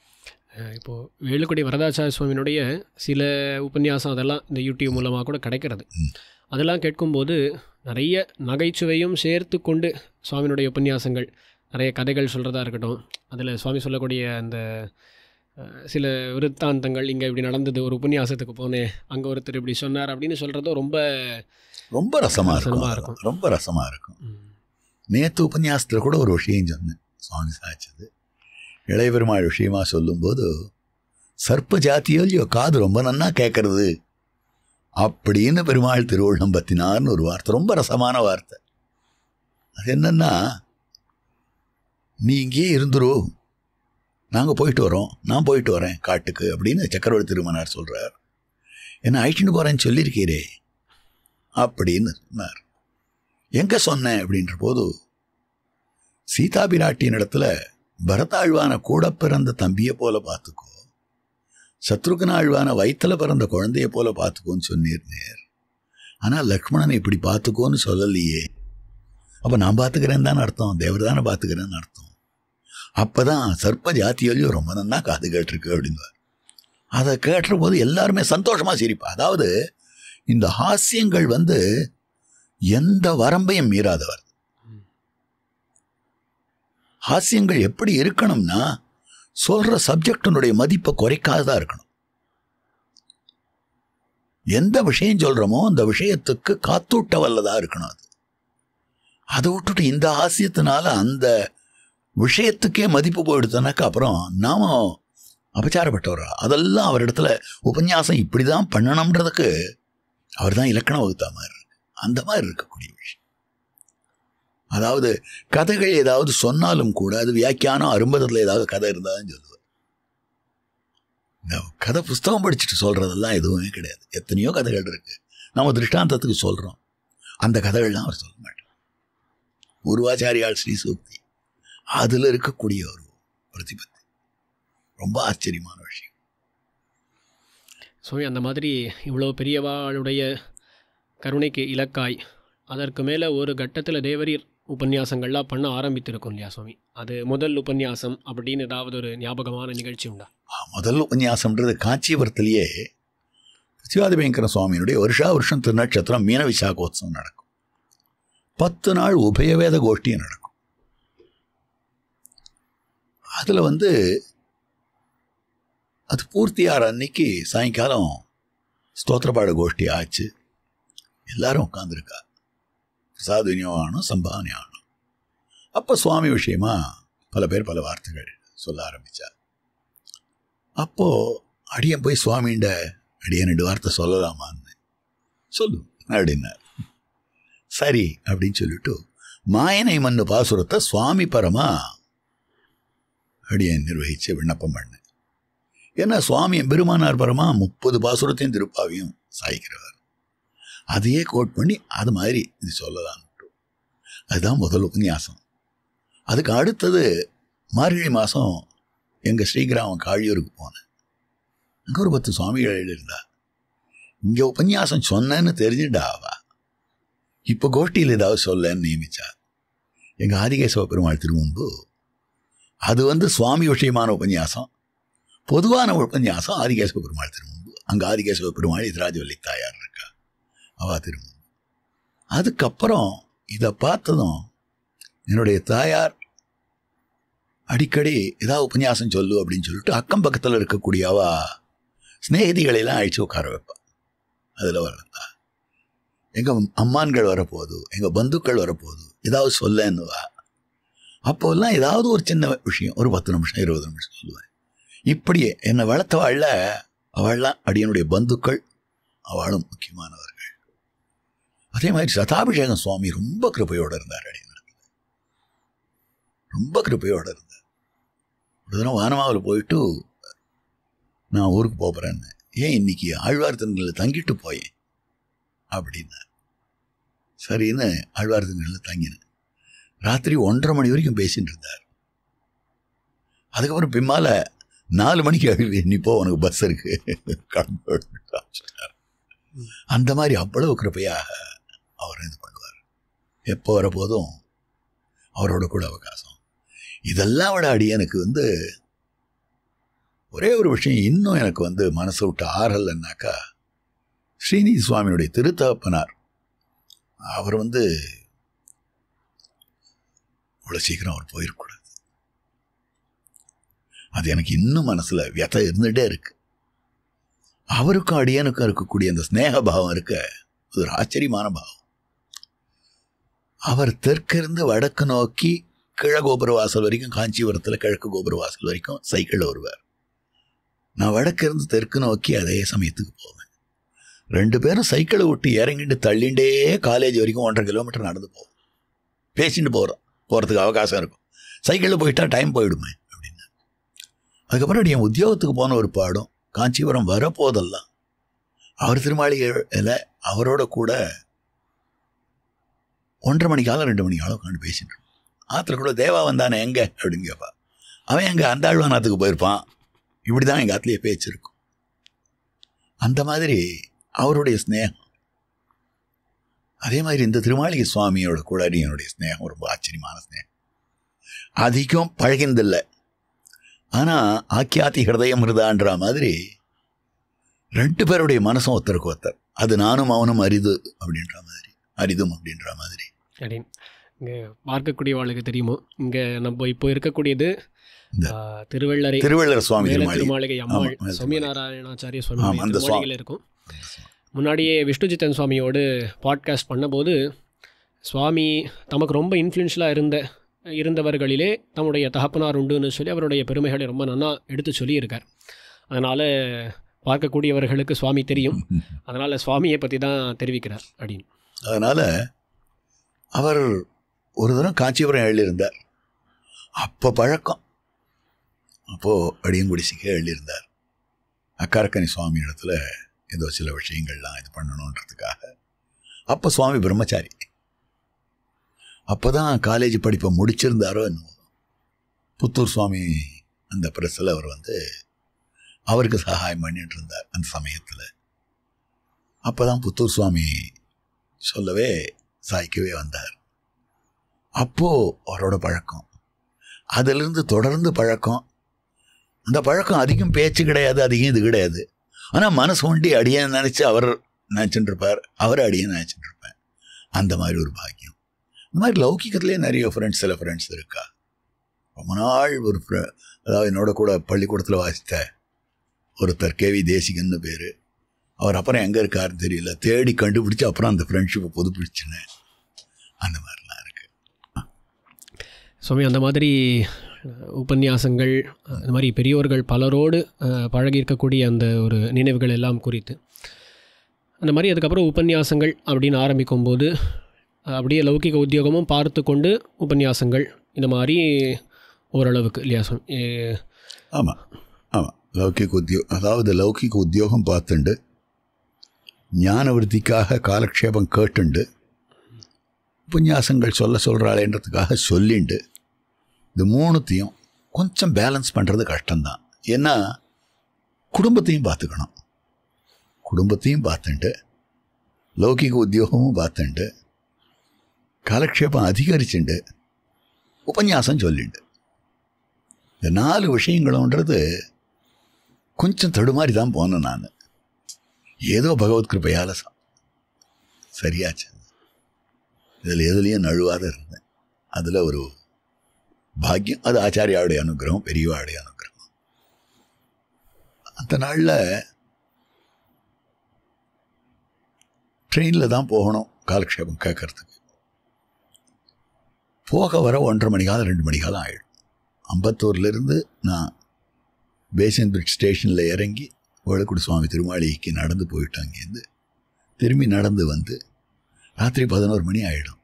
இப்போது வேலுக்குடி வரதாச்சாரிய சுவாமியினுடைய சில உபன்யாசம் அதெல்லாம் இந்த யூடியூப் மூலமாக கூட கிடைக்கிறது. அதெல்லாம் கேட்கும்போது நிறைய நகைச்சுவையும் சேர்த்து கொண்டு சுவாமியினுடைய உபன்யாசங்கள் நிறைய கதைகள் சொல்கிறதா இருக்கட்டும், அதில் சுவாமி சொல்லக்கூடிய அந்த சில விருத்தாந்தங்கள், இங்கே இப்படி நடந்தது, ஒரு உபன்யாசத்துக்கு போனேன், அங்கே ஒருத்தர் இப்படி சொன்னார் அப்படின்னு சொல்கிறதும் ரொம்ப ரொம்ப ரசமாக இருக்கும். ரொம்ப ரசமாக இருக்கும். நேற்று உபன்யாசத்தில் கூட ஒரு விஷயம் சொன்னேன், சுவாமி சாதிச்சது இளைய பெருமாள் விஷயமாக சொல்லும்போது, சர்ப்ப ஜாத்தியோ காது ரொம்ப நன்னா கேட்கறது அப்படின்னு பெருமாள் திருவள்ளும் பத்தினார்னு ஒரு வார்த்தை, ரொம்ப ரசமான வார்த்தை. அது என்னென்னா, நீ இங்கேயே இருந்துரு, நாங்கள் போயிட்டு வரோம், நான் போயிட்டு வரேன் காட்டுக்கு அப்படின்னு சக்கரவர்த்தி திருமணார் சொல்கிறார். என்ன அழைச்சிட்டு போகிறேன்னு சொல்லியிருக்கிறே அப்படின்னு சொன்னார். எங்கே சொன்னேன் அப்படின்ற போது, சீதா பிராட்டியின் இடத்துல பரதாழ்வான கூட பிறந்த தம்பியை போல பார்த்துக்கோ, சத்ருகனாழ்வான வயிற்றில் பிறந்த குழந்தைய போல பார்த்துக்கோன்னு சொன்னிருந்தேன், ஆனால் லக்ஷ்மணனை இப்படி பார்த்துக்கோன்னு சொல்லலையே. அப்போ நான் பார்த்துக்கிறேன்னு தானே அர்த்தம், தேவர் தானே பார்த்துக்கிறேன்னு அர்த்தம். அப்பதான் சர்ப்ப ஜாத்தியிலையும் ரொம்ப நன்னா காது கேட்டிருக்கு அப்படின்வார். அதை கேட்டுற போது எல்லாருமே சந்தோஷமாக சிரிப்பா. அதாவது இந்த ஹாஸ்யங்கள் எந்த வரம்பையும் மீறாதவர். ஹாஸ்யங்கள் எப்படி இருக்கணும்னா சொல்கிற சப்ஜெக்டினுடைய மதிப்பை குறைக்காதான் இருக்கணும். எந்த விஷயம் சொல்கிறோமோ அந்த விஷயத்துக்கு காத்தூட்ட வல்லதாக இருக்கணும். அது அதை விட்டுட்டு இந்த ஹாஸ்யத்தினால அந்த விஷயத்துக்கே மதிப்பு போயிடுத்தனாக்கா அப்புறம் நாம் அபச்சாரப்பட்டவர். அதெல்லாம் அவரிடத்துல உபன்யாசம் இப்படி தான் பண்ணணும்ன்றதுக்கு அவர் தான் இலக்கணம் வகுத்தா மாதிரி இருக்கு. அந்த மாதிரி இருக்கக்கூடிய விஷயம். அதாவது கதைகள் ஏதாவது சொன்னாலும் கூட அது வியாக்கியானம் அரும்பதத்தில் ஏதாவது கதை இருந்தால் தான் சொல்லுவார். கதை புஸ்தகம் படிச்சுட்டு சொல்கிறதெல்லாம் எதுவுமே கிடையாது. எத்தனையோ கதைகள் இருக்குது. நம்ம திருஷ்டாந்தத்துக்கு சொல்கிறோம். அந்த கதைகள்லாம் அவர் சொல்ல மாட்டார். உருவாச்சாரியால் ஸ்ரீ சூக்தி அதில் இருக்கக்கூடிய ஒரு பிரதிபத்தி ரொம்ப ஆச்சரியமான விஷயம். சுவாமி அந்த மாதிரி இவ்வளோ பெரியவாளுடைய கருணைக்கு இலக்காய் அதற்கு மேலே ஒரு கட்டத்தில் தேவரீர் உபன்யாசங்கள்லாம் பண்ண ஆரம்பித்திருக்கும் இல்லையா சுவாமி? அது முதல் உபன்யாசம் அப்படின்னு ஏதாவது ஒரு ஞாபகமான நிகழ்ச்சி உண்டா? முதல் உபன்யாசம்ன்றது காஞ்சிபுரத்திலேயே சிவாதிபயங்கர சுவாமியினுடைய வருஷா வருஷம் திருநட்சத்திரம் மீன விசாகோத்சவம் நடக்கும். 10 நாள் உபயவேத கோஷ்டியும் நடக்கும். அதில் அது பூர்த்தியாகிற அன்னைக்கு சாயங்காலம் ஸ்தோத்திரபாட கோஷ்டி ஆச்சு. எல்லாரும் உட்காந்துருக்கா. பிரசாத விநியோகம் சம்பாவனை ஆகணும். அப்போ சுவாமி விஷயமா பல பேர் பல வார்த்தைகள் சொல்ல ஆரம்பித்தார். அப்போது அடியன் போய் சுவாமிகிட்ட அடியன் 2 வார்த்தை சொல்லலாமான்னு சொல்லு அப்படின்னார். சரி அப்படின்னு சொல்லிவிட்டு மாயனை மண்ணு பாசுரத்தை சுவாமி பரமா அடியன் நிர்வகித்து விண்ணப்பம் பண்ணேன். ஏன்னா சுவாமி பெருமானார் பரமா 30 பாசுரத்தையும் திருப்பாவையும் சாய்க்கிறவர். அதையே கோட் பண்ணி அது மாதிரி இது சொல்லலான்னு. அதுதான் முதல் உபன்யாசம். அதுக்கு அடுத்தது மார்கழி மாதம் எங்கள் ஸ்ரீகிராமம் காழியூருக்கு போனேன். அங்கே ஒரு 10 சுவாமிகள் இருந்தா. இங்கே உபன்யாசம் சொன்னேன்னு தெரிஞ்சுட்டா ஆவா இப்போ கோஷ்டியில் ஏதாவது சொல்லன்னு நியமித்தா. எங்கள் ஆதிகேசவ பெருமாள் திருமுன்பு அது சுவாமி விஷயமான உபன்யாசம். பொதுவான உபன்யாசம் ஆதிகேசவ பெருமாள் திருமுன்பு. அங்கே ஆதிகேசவ பெருமாள் இதராஜவல்லி தாயார் இருக்கா, அவா திருமுன்பு. அதுக்கப்புறம் இதை பார்த்ததும் என்னுடைய தாயார் அடிக்கடி ஏதாவது உபன்யாசம் சொல்லு அப்படின்னு சொல்லிட்டு அக்கம் பக்கத்தில் இருக்கக்கூடிய அவா ஸ்நேகிதிகளெல்லாம் அழிச்சு உட்கார வைப்பாள். அதில் வரதா எங்கள் அம்மான்கள் வரப்போகுது, எங்கள் பந்துக்கள் வரப்போகுது, ஏதாவது சொல்லன்னுவா. அப்போல்லாம் ஏதாவது ஒரு சின்ன விஷயம், ஒரு 10 நிமிஷம் 20 நிமிஷம் சொல்லுவேன். இப்படியே என்னை வளர்த்தவாழ்ல அவள்லாம் அடியனுடைய பந்துக்கள், அவளும் முக்கியமானவர்கள். அதே மாதிரி சதாபிஷேகம் சுவாமி ரொம்ப கிருபையோடு இருந்தார். அடியனுக்கு ரொம்ப கிருபையோடு இருந்தார். ஒரு தினம் வானமாவில் போயிட்டு நான் ஊருக்கு போகிறேன்னு, ஏன் இன்னைக்கு ஆழ்வார்த்தங்களில் தங்கிட்டு போயேன் அப்படின்னார். சரின்னு ஆழ்வார்த்தங்களில் தங்கினேன். ராத்திரி 1:30 மணி வரைக்கும் பேசிகிட்டு இருந்தார். அதுக்கப்புறம் பின்னால் 4 மணிக்கு அழிவு என்னிப்போ உனக்கு பஸ் இருக்குது கிளம்பிட்டார். அந்த மாதிரி அவ்வளவு கிருப்பையாக அவர் இது பண்ணுவார். எப்போ வரப்போதும் அவரோட கூட அவகாசம். இதெல்லாம் விட அடி எனக்கு ஒரே ஒரு விஷயம் இன்னும் எனக்கு மனசை விட்டு ஆறலைன்னாக்கா, ஸ்ரீநிதி சுவாமியுடைய திருத்தகப்பனார் அவர் அவ்வளோ சீக்கிரம் அவர் போயிருக்கூடாது. அது எனக்கு இன்னும் மனசில் வியத்தை இருந்துகிட்டே இருக்கு. அவருக்கும் அடியனுக்கும் இருக்கக்கூடிய அந்த ஸ்நேக பாவம் இருக்க ஒரு ஆச்சரியமான பாவம். அவர் தெற்கிருந்து வடக்கு நோக்கி கிழக்கோபுர வாசல் வரைக்கும், காஞ்சிபுரத்தில் கிழக்கு கோபுர வாசல் வரைக்கும் சைக்கிளில் வருவார். நான் வடக்கிருந்து தெற்கு நோக்கி அதே சமயத்துக்கு போவேன். 2 பேரும் சைக்கிளை விட்டு இறங்கிட்டு தள்ளிண்டே காலேஜ் வரைக்கும் 1.5 கிலோமீட்டர் நடந்து போவோம். பேசிட்டு போகிறதுக்கு அவகாசம் இருக்கும். சைக்கிளில் போயிட்டால் டைம் போயிடுமே அப்படின்னு. அதுக்கப்புறம் என் உத்தியோகத்துக்கு போன ஒரு பாடம், காஞ்சிபுரம் வரப்போதெல்லாம் அவர் திருமாளிகையில் அவரோட கூட 1:30 மணிக்காலும் 2 மணிக்காலும் உட்காந்து பேசிட்டு ஆற்றுல கூட தேவா வந்தானே எங்கே அப்படின்னு கேட்பா. அவன் எங்கள் அந்த ஆழ்வானத்துக்கு போயிருப்பான். இப்படி தான் எங்கள் ஆற்றுலேயே பேச்சிருக்கும். அந்த மாதிரி அவருடைய ஸ்நேகம். அதே மாதிரி இந்த திருமாளிகை சுவாமியோட கூட என்னுடைய ஸ்நேகம் ரொம்ப ஆச்சரியமான ஸ்நேகம். அதிகம் பழகினதில்லை. ஆனால் ஆக்கியாத்தி ஹிருதயம் இருந்தான்ற மாதிரி ரெண்டு பேருடைய மனசும் ஒருத்தருக்கு ஒருத்தர், அது நானும் அவனும் அரிது அப்படின்ற மாதிரி, அரிதும் அப்படின்ற மாதிரி. இங்கே பார்க்கக்கூடிய வாழ்க்கை தெரியுமோ, இங்கே நம்ம இப்போ இருக்கக்கூடியது திருவள்ளரை சுவாமி திருமாளிகை அம்மாள் சுவாமி நாராயணாச்சாரிய சுவாமி சுவாமியில் இருக்கும். முன்னாடியே விஷ்ணுஜித்தன் சுவாமியோடு பாட்காஸ்ட் பண்ணும்போது சுவாமி தமக்கு ரொம்ப இன்ஃப்ளூயன்ஷியலாக இருந்தவர்களிலே தம்முடைய தகப்பனார் உண்டுன்னு சொல்லி அவருடைய பெருமைகளை ரொம்ப நல்லா எடுத்து சொல்லியிருக்கார். அதனால் பார்க்கக்கூடியவர்களுக்கு சுவாமி தெரியும், அதனால் சுவாமியை பற்றி தான் தெரிவிக்கிறார் அப்படின்னு. அதனால் அவர் ஒரு தரம் காஞ்சிபுரம் எழுதியிருந்தார். அப்போ பழக்கம், அப்போது அடியங்குடிசிக்கு எழுதியிருந்தார் அக்காரக்கனி சுவாமி இடத்துல ஏதோ சில விஷயங்கள்லாம் இது பண்ணணுன்றதுக்காக. அப்போ சுவாமி பிரம்மச்சாரி, அப்போ தான் காலேஜ் படிப்பை முடிச்சிருந்தாரோ என்னவோ. புத்தூர் சுவாமி அந்த பிரஸில் அவர் அவருக்கு சகாயம் பண்ணிகிட்டு இருந்தார் அந்த சமயத்தில். அப்போ தான் புத்தூர் சுவாமி சொல்லவே சாய்க்கவே வந்தார். அப்போது அவரோட பழக்கம், அதிலிருந்து தொடர்ந்து பழக்கம். அந்த பழக்கம் அதிகம் பேச்சு கிடையாது, அதிகம் இது கிடையாது. ஆனால் மனசு ஒண்டி அடியே நினச்சி அவர் நினச்சிட்டு இருப்பார், அவரை அடியே நினச்சிட்டு இருப்பேன். அந்த மாதிரி ஒரு பாக்கியம். இந்த மாதிரி லௌகிகத்துலேயே நிறைய ஃப்ரெண்ட்ஸ், சில ஃப்ரெண்ட்ஸ் இருக்கா. ரொம்ப நாள் ஒரு அதாவது என்னோட கூட பள்ளிக்கூடத்தில் வாசித்த ஒருத்தர் கேவி தேசிகன்னு பேர். அவர் அப்புறம் எங்கே இருக்காருன்னு தெரியல, தேடி கண்டுபிடிச்சி அப்புறம் அந்த ஃப்ரெண்ட்ஷிப்பை புதுப்பிடிச்சினேன். அந்த மாதிரிலாம் இருக்குது சுவாமி. அந்த மாதிரி உபன்யாசங்கள், அந்த மாதிரி பெரியோர்கள் பலரோடு பழகியிருக்கக்கூடிய அந்த ஒரு நினைவுகள் எல்லாம் குறித்து அந்த மாதிரி. அதுக்கப்புறம் உபன்யாசங்கள் அப்படின்னு ஆரம்பிக்கும்போது அப்படியே லௌகிக உத்தியோகமும் பார்த்து கொண்டு உபன்யாசங்கள் இந்த மாதிரி ஓரளவுக்கு இல்லையா சுவாமி? ஆமாம் ஆமாம். லௌகிக உத்தியோகம் பார்த்துண்டு, ஞானவருத்திக்காக காலக்ஷேபம் கேட்டுண்டு, உபன்யாசங்கள் சொல்கிறாளேன்றதுக்காக சொல்லிண்டு, இந்த மூணுத்தையும் கொஞ்சம் பேலன்ஸ் பண்ணுறது கஷ்டம்தான். ஏன்னா குடும்பத்தையும் பார்த்துக்கணும், குடும்பத்தையும் பார்த்துண்டு லௌகிக உத்தியோகமும் பார்த்துண்டு காலக்ஷேபம் அதிகரிச்சுண்டு உபன்யாசம் சொல்லிண்டு, இந்த 4 விஷயங்களும்ன்றது கொஞ்சம் தடுமாறி தான் போனேன் நான். ஏதோ பகவத் கிருபையால் சரியாச்சு. இதில் எதுலேயும் நழுவாத இருந்தேன். அதில் ஒரு பாக்கியம், அது ஆச்சாரியாவுடைய அனுகிரகம், பெரியவாவுடைய அனுகிரகம். அந்த நாளில் ட்ரெயினில் தான் போகணும் காலக்ஷேபம் கேட்கறதுக்கு. போக வர 1:30 2 மணி ஆகிடும். அம்பத்தூர்லேருந்து நான் பேசன் பிரிட்ஜ் ஸ்டேஷனில் இறங்கி வேலுக்குடி சுவாமி திருமாளிகைக்கு நடந்து போயிட்டோம். அங்கேருந்து திரும்பி நடந்து வந்து ராத்திரி 11 மணி ஆகிடும்.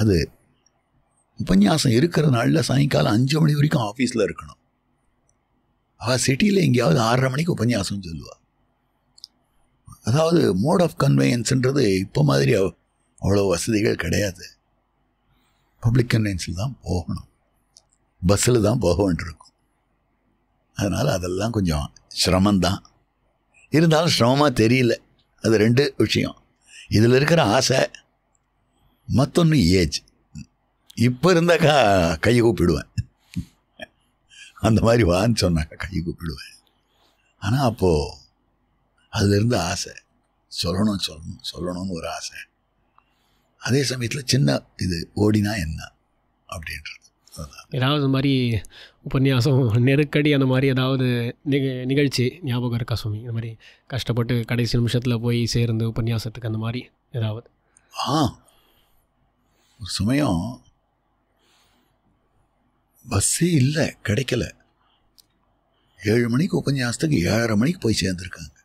அது உபன்யாசம் இருக்கிற நாளில் சாயங்காலம் 5 மணி வரைக்கும் ஆஃபீஸில் இருக்கணும். அவள் சிட்டியில் எங்கேயாவது 6:30 உபன்யாசம் சொல்லுவாள். அதாவது மோட் ஆஃப் கன்வெயன்ஸுன்றது இப்போ மாதிரி அவ்வளோ வசதிகள் கிடையாது. பப்ளிக் கன்வெயன்ஸில் தான் போகணும், பஸ்ஸில் தான் போக வேண்டியிருக்கும். அதனால் அதெல்லாம் கொஞ்சம் சிரமந்தான். இருந்தாலும் சிரமமாக தெரியல. அது 2 விஷயம், இதில் இருக்கிற ஆசை, மற்றொன்று ஏஜ். இப்போ இருந்தாக்கா கையை கூப்பிடுவேன், அந்த மாதிரி வான்னு சொன்னாக்கா கையை கூப்பிடுவேன். ஆனால் அப்போது அதிலிருந்து ஆசை, சொல்லணும்னு ஒரு ஆசை. அதே சமயத்தில் சின்ன இது ஓடினா என்ன அப்படின்றது. ஏதாவது மாதிரி உபன்யாசம் நெருக்கடி அந்த மாதிரி ஏதாவது நிகழ்ச்சி ஞாபகம் இருக்கா சுவாமி? இந்த மாதிரி கஷ்டப்பட்டு கடைசி நிமிஷத்தில் போய் சேர்ந்து உபன்யாசத்துக்கு அந்த மாதிரி ஏதாவது? ஒரு சமயம் பஸ்ஸே இல்லை, கிடைக்கல. 7 மணிக்கு உபன்யாசத்துக்கு 7:30 போய் சேர்ந்துருக்காங்க.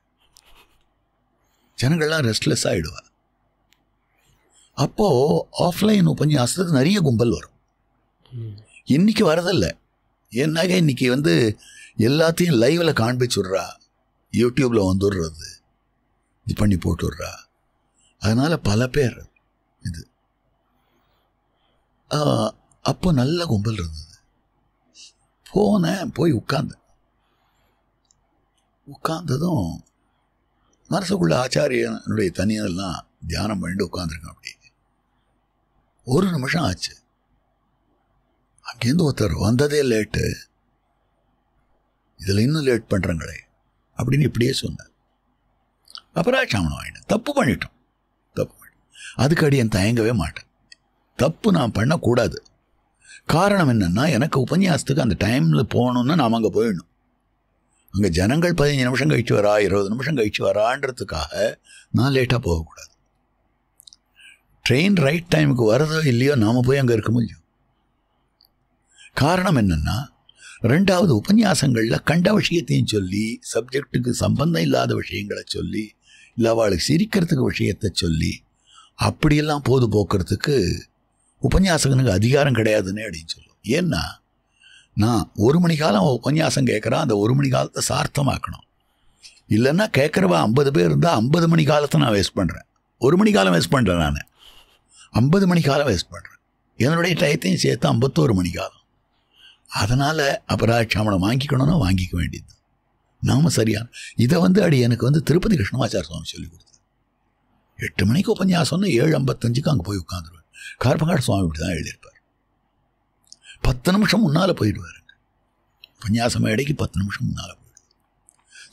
ஜனங்கள்லாம் ரெஸ்ட்லெஸ் ஆகிடுவா. அப்போது ஆஃப்லைன் உபன்யாசத்துக்கு நிறைய கும்பல் வரும். இன்றைக்கி வரதில்லை. ஏன்னாக்க இன்றைக்கி எல்லாத்தையும் லைவில் காண்பிச்சுட்றா, யூடியூப்பில் வந்துடுறது, இது பண்ணி போட்டுடுறா. அதனால் பல பேர் இது அப்போ நல்ல கும்பல் இருந்தது. போய் உட்கார்ந்ததும் மனசுக்குள்ள ஆச்சாரியனுடைய தனியெல்லாம் தியானம் பண்ணிட்டு உட்காந்துருக்கேன். அப்படி 1 நிமிஷம் ஆச்சு. அங்கேருந்து ஒருத்தர் வந்ததே லேட்டு, இதில் இன்னும் லேட் பண்ணுறங்களே அப்படின்னு இப்படியே சொன்னார். அப்புறம் சாமணம் ஆகிட்டேன். தப்பு பண்ணிட்டோம். அதுக்கடி என் தயங்கவே மாட்டேன். தப்பு நான் பண்ணக்கூடாது. காரணம் என்னென்னா, எனக்கு உபன்யாசத்துக்கு அந்த டைமில் போகணுன்னா நாம் அங்கே போயிடணும். அங்கே ஜனங்கள் 15 நிமிஷம் கழிச்சு வரா, 20 நிமிஷம் கழிச்சு வரான்றதுக்காக நான் லேட்டாக போகக்கூடாது. ட்ரெயின் ரைட் டைமுக்கு வரதோ இல்லையோ நாம் போய் அங்கே இருக்க முடியும். காரணம் என்னென்னா, ரெண்டாவது உபன்யாசங்களில் கண்ட விஷயத்தையும் சொல்லி, சப்ஜெக்டுக்கு சம்பந்தம் இல்லாத விஷயங்களை சொல்லி, இல்லை அவளுக்கு சிரிக்கிறதுக்கு விஷயத்தை சொல்லி, அப்படியெல்லாம் போது போக்குறதுக்கு உபன்யாசகனுக்கு அதிகாரம் கிடையாதுன்னு அப்படின்னு சொல்லுவோம். ஏன்னா நான் 1 மணி காலம் உபன்யாசம் கேட்குறான், அந்த 1 மணி காலத்தை சார்த்தமாக்கணும். இல்லைன்னா கேட்குறவா 50 பேர் இருந்தால் 50 மணி காலத்தை நான் வேஸ்ட் பண்ணுறேன். 1 மணி காலம் வேஸ்ட் பண்ணுறேன், நான் 50 மணி காலம் வேஸ்ட் பண்ணுறேன். என்னுடைய டயத்தையும் சேர்த்து 51 மணி காலம். அதனால் அபராட்சாமணம் வாங்கிக்கணும்னா வாங்கிக்க வேண்டியது தான். நாம் சரியான இதை அடி எனக்கு திருப்பதி கிருஷ்ணமாச்சார சுவாமி சொல்லிக் கொடுத்தார். 8 மணிக்கு உபன்யாசம்னா 7:55 அங்கே போய் உட்காந்துருவார். கருப்பங்காடு சுவாமி இப்படி தான் எழுதியிருப்பார். 10 நிமிஷம் முன்னால் போயிடுவார். உபன்யாசம் இடைக்கு 10 நிமிஷம் முன்னால் போயிடுவார்.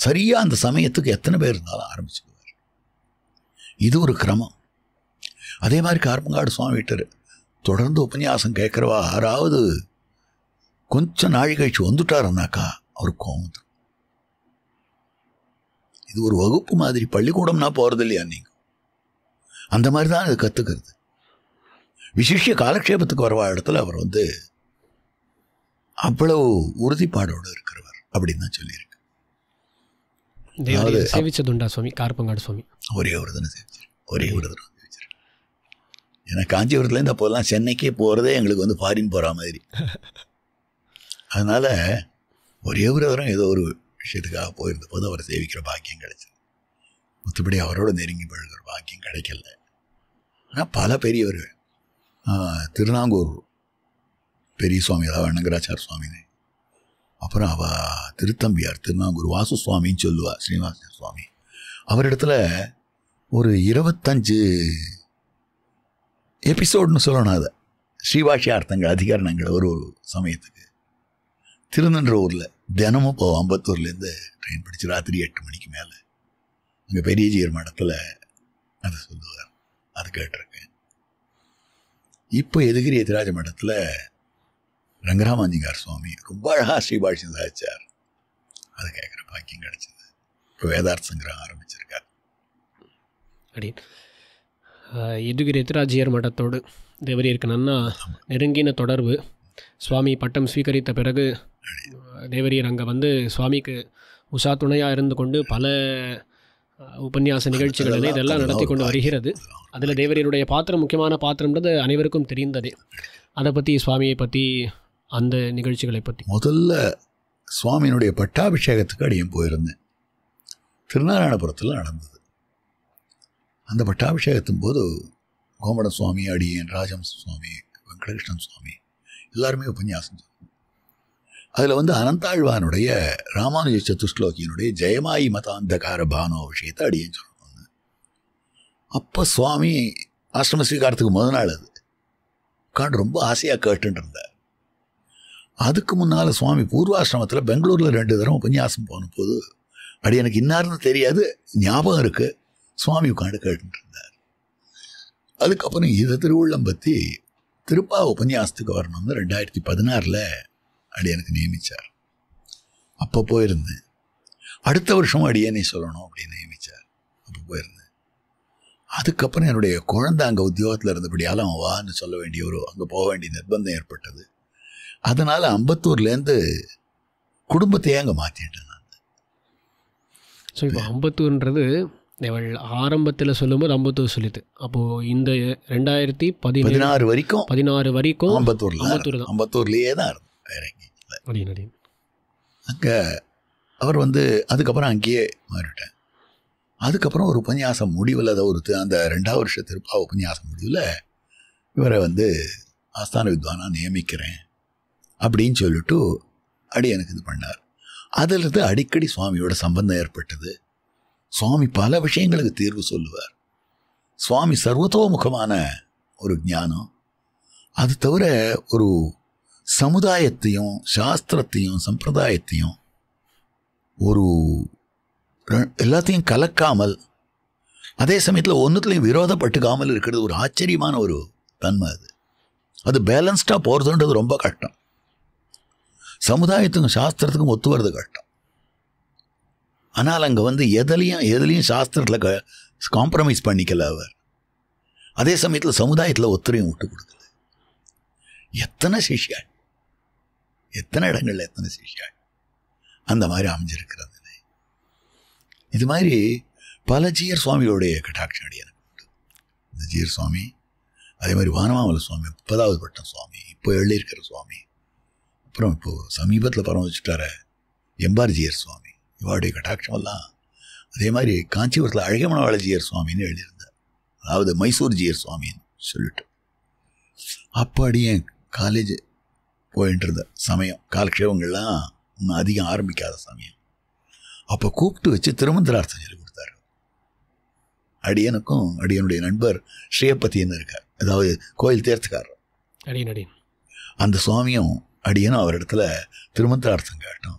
சரியாக அந்த சமயத்துக்கு எத்தனை பேர் இருந்தாலும் ஆரம்பிச்சுக்குவார். இது ஒரு கிரமம். அதே மாதிரி கருப்பங்காடு சுவாமி கிட்ட தொடர்ந்து உபன்யாசம் கேட்குறவா யாராவது கொஞ்சம் நாழி கழிச்சு வந்துட்டாருனாக்கா அவருக்கு கோவம் தான். இது ஒரு வகுப்பு மாதிரி. பள்ளிக்கூடம்னா போகிறது இல்லையா நீங்கள், அந்த மாதிரி தான் அது கற்றுக்கிறது. விசேஷ காலக்ஷேபத்துக்கு வரவா இடத்துல அவர் அவ்வளவு உறுதிப்பாடோடு இருக்கிறவர் அப்படின்னு தான் சொல்லியிருக்கு. சேவிச்சதுண்டா சுவாமி கார்பங்காடு சுவாமி? ஒரே ஒரு தடவை சேவிச்சிருக்கேன். ஏன்னா காஞ்சிபுரத்துலேருந்து அப்போதெல்லாம் சென்னைக்கே போகிறதே எங்களுக்கு ஃபாரின் போகிற மாதிரி. அதனால் ஒரே ஒரு தரம் ஏதோ ஒரு விஷயத்துக்காக போயிருந்த போது அவரை சேவிக்கிற பாக்கியம் கிடைச்சது. மற்றபடி அவரோட நெருங்கி பழகிற பாக்கியம் கிடைக்கல. ஆனால் பல பெரியவர்கள், திருநாங்கூர் பெரிய சுவாமி, அதாவது அண்ணங்கராச்சார சுவாமின்னு, அப்புறம் அவள் திருத்தம்பியார் திருநாங்கூர் வாசு சுவாமின்னு சொல்லுவாள், ஸ்ரீனிவாச சுவாமி, அவரிடத்துல ஒரு 25 எபிசோடுன்னு சொல்லணும். அதை ஸ்ரீபாஷ்யார்த்தங்கள் அதிகாரணங்கள் ஒரு சமயத்துக்கு திருநன்ற ஊரில் தினமும் போவோம். அம்பத்தூர்லேருந்து ட்ரெயின் பிடிச்சி ராத்திரி 8 மணிக்கு மேலே அங்கே பெரியஜியர் மடத்தில் அதை சொல்லுவார். அது கேட்டிருக்கேன். இப்போ எதுகிரி எதிராஜ மடத்தில் ரங்கராமாஞ்சிங்கார் சுவாமி ரொம்ப அழகாக ஸ்ரீபாஷன் சாதிச்சார். அது கேட்குற பாக்கியம் கிடச்சிது. இப்போ வேதார்த்த சங்கிரகம் ஆரம்பிச்சிருக்கார். எதுகிரி எதிராஜியர் மடத்தோடு தேவரி இருக்கணும்னா நெருங்கின தொடர்பு. சுவாமி பட்டம் ஸ்வீகரித்த பிறகு தேவரியர் அங்கே சுவாமிக்கு உஷா துணையாக இருந்து கொண்டு பல உபன்யாச நிகழ்ச்சிகளில் இதெல்லாம் நடத்தி கொண்டு வருகிறது. அதில் தேவரியருடைய பாத்திரம், முக்கியமான பாத்திரம்ன்றது அனைவருக்கும் தெரிந்ததே. அதை பற்றி, சுவாமியை பற்றி, அந்த நிகழ்ச்சிகளை பற்றி. முதல்ல சுவாமியினுடைய பட்டாபிஷேகத்துக்கு அடியும் போயிருந்தேன். திருநாராயணபுரத்தில் நடந்தது. அந்த பட்டாபிஷேகத்தின் போது கோமட சுவாமி, அடியேன் ராஜம்ச சுவாமி, வெங்கடகிருஷ்ணன் சுவாமி எல்லாருமே உபன்யாசம். அதில் அனந்தாழ்வானுடைய ராமானுஜ சதுஷ்லோகியினுடைய ஜெயமாயி மதாந்தகார பானோ விஷயத்தை அடியேன்னு சொல்லணும். அப்போ சுவாமி ஆசிரம ஸ்வீகாரத்துக்கு முதல் நாள் அது உட்காண்டு ரொம்ப ஆசையாக கேட்டுன்னு இருந்தார். அதுக்கு முன்னால் சுவாமி பூர்வாசிரமத்தில் பெங்களூரில் 2 தரம் உபன்யாசம் போன போது அடி எனக்கு இன்னார்னு தெரியாது, ஞாபகம் இருக்குது, சுவாமி உட்காண்டு கேட்டுன்னு இருந்தார். அதுக்கப்புறம் இதை திருவுள்ளம் பற்றி திருப்பாவை உபன்யாசத்துக்கு வரணும்னு 2016 அடி எனக்கு நியமித்தார். அப்போ போயிருந்தேன். அடுத்த வருஷமும் அடியேனே சொல்லணும் அப்படின்னு நியமித்தார். அப்போ போயிருந்தேன். அதுக்கப்புறம் என்னுடைய குழந்தை அங்கே உத்தியோகத்தில் இருந்தபடியால் அவன் வான்னு சொல்ல வேண்டிய அங்கே போக வேண்டிய நிர்பந்தம் ஏற்பட்டது. அதனால் அம்பத்தூர்லேருந்து குடும்பத்தையே அங்கே மாற்றிட்டேன் நான். ஸோ இப்போ அம்பத்தூர்ன்றது இவள் ஆரம்பத்தில் சொல்லும்போது அம்பத்தூர் சொல்லிட்டு, அப்போது இந்த 2016 வரைக்கும் 16 வரைக்கும் அம்பத்தூர்லேயே தான் இருந்தோம். வேற எங்கே அங்கே அவர் அதுக்கப்புறம் அங்கேயே மாறிவிட்டேன். அதுக்கப்புறம் ஒரு உபன்யாசம் முடிவில், அதை அந்த 2வது வருஷ திருப்பாவை உபன்யாசம் முடிவில் இவரை ஆஸ்தான வித்வானாக நியமிக்கிறேன் அப்படின்னு சொல்லிட்டு அடி எனக்கு இது பண்ணார். அதிலிருந்து அடிக்கடி சுவாமியோட சம்பந்தம் ஏற்பட்டது. சுவாமி பல விஷயங்களுக்கு தீர்வு சொல்லுவார். சுவாமி சர்வத்தோமுகமான ஒரு ஞானம். அது தவிர ஒரு சமுதாயத்தையும் சாஸ்திரத்தையும் சம்பிரதாயத்தையும் ஒரு எல்லாத்தையும் கலக்காமல் அதே சமயத்தில் ஒன்றுத்துலையும் விரோதப்பட்டுக்காமல் இருக்கிறது ஒரு ஆச்சரியமான ஒரு தன்மை. அது அது பேலன்ஸ்டாக போகிறதுன்றது ரொம்ப கஷ்டம். சமுதாயத்துக்கும் சாஸ்திரத்துக்கும் ஒத்து வர்றது கஷ்டம். ஆனால் அங்கே வந்து எதுலேயும் சாஸ்திரத்தில் காம்ப்ரமைஸ் பண்ணிக்கல அவர். அதே சமயத்தில் சமுதாயத்தில் ஒத்துறையும் விட்டு கொடுக்கல. எத்தனை சிஷ்யாள், எத்தனை இடங்களில் எத்தனை சிஷ்யாள் அந்த மாதிரி அமைஞ்சிருக்கிறது. இது மாதிரி பல ஜீயர் சுவாமிகளுடைய கட்டாட்சி அடி எனக்கு உண்டு. இந்த ஜீயர் சுவாமி, அதே மாதிரி வானமாமல சுவாமி, 30வது பட்டம் சுவாமி, இப்போ எழுதியிருக்கிற சுவாமி, அப்புறம் இப்போது சமீபத்தில் பரவ வச்சுட்டார எம்பார் ஜீயர் சுவாமி, இவருடைய கட்டாட்சமெல்லாம். அதே மாதிரி காஞ்சிபுரத்தில் அழகமனவாள ஜீயர் சுவாமின்னு எழுதியிருந்தார், அதாவது மைசூர் ஜீயர் சுவாமின்னு சொல்லிட்டு. அப்படி என் காலேஜ் போயின்ட்டு இருந்த சமயம், காலக்ஷேபங்கள்லாம் இன்னும் அதிகம் ஆரம்பிக்காத சமயம், அப்போ கூப்பிட்டு வச்சு திருமந்திரார்த்தம் சொல்லி கொடுத்தாரு. அடியனுக்கும் அடியனுடைய நண்பர் ஸ்ரீயப்பத்தின்னு இருக்கார், அதாவது கோயில் தேர்த்துக்காரர் அடியன். அந்த சுவாமியும் அடியனும் அவர் இடத்துல திருமந்திரார்த்தம் கேட்டோம்.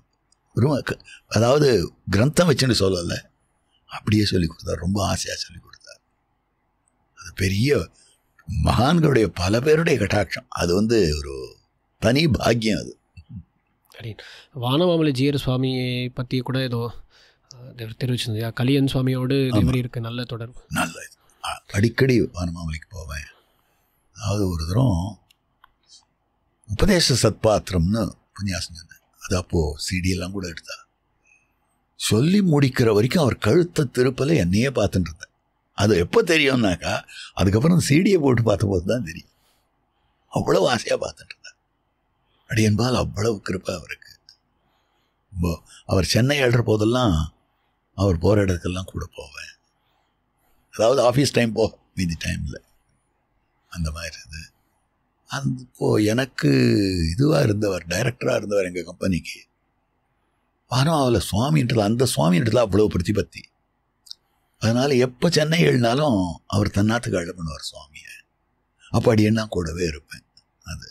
அதாவது கிரந்தம் வச்சுன்னு சொல்லலை, அப்படியே சொல்லி கொடுத்தார், ரொம்ப ஆசையாக சொல்லி கொடுத்தார். அது பெரிய மகான்களுடைய பல பேருடைய கட்டாட்சம், அது வந்து ஒரு தனி பாக்கியம். அது வானமாமலை ஜீயர் சுவாமியை பற்றி கூட ஏதோ தெரிவிச்சிருந்தது, கலியன் சுவாமியோடு இருக்கு நல்ல தொடர்பு. நல்ல அடிக்கடி வானமாமலைக்கு போவேன். அதாவது ஒரு தரம் உபதேச சத்பாத்திரம்னு உபன்யாசம் சொன்னேன், அது அப்போது சிடியெல்லாம் கூட எடுத்தா. சொல்லி முடிக்கிற வரைக்கும் அவர் கழுத்தை திருப்பலை என்னையே பார்த்துட்டு இருந்தேன். அது எப்போ தெரியும்னாக்கா, அதுக்கப்புறம் சிடியை போட்டு பார்த்தபோது தான் தெரியும். அவ்வளோ ஆசையாக பார்த்துட்டு இருந்தேன். அடியன்பால் அவ்வளவு கிருப்பை அவருக்கு. அவர் சென்னை எழுற போதெல்லாம் அவர் போகிற இடத்துக்கெல்லாம் கூட போவேன். அதாவது ஆஃபீஸ் டைம் போ, மீதி டைமில் அந்த மாதிரி இது. அந்த இப்போது எனக்கு இதுவாக இருந்தவர், டைரக்டராக இருந்தவர் எங்கள் கம்பெனிக்கு. ஆனால் அவளை சுவாமின்றதில் அந்த சுவாமின்றதில் அவ்வளோ பிரதிபத்தி. அதனால் எப்போ சென்னை எழுனாலும் அவர் தன்னாத்துக்கு அழை பண்ணுவார் சுவாமியை. அப்போ அடியன்னா கூடவே இருப்பேன். அது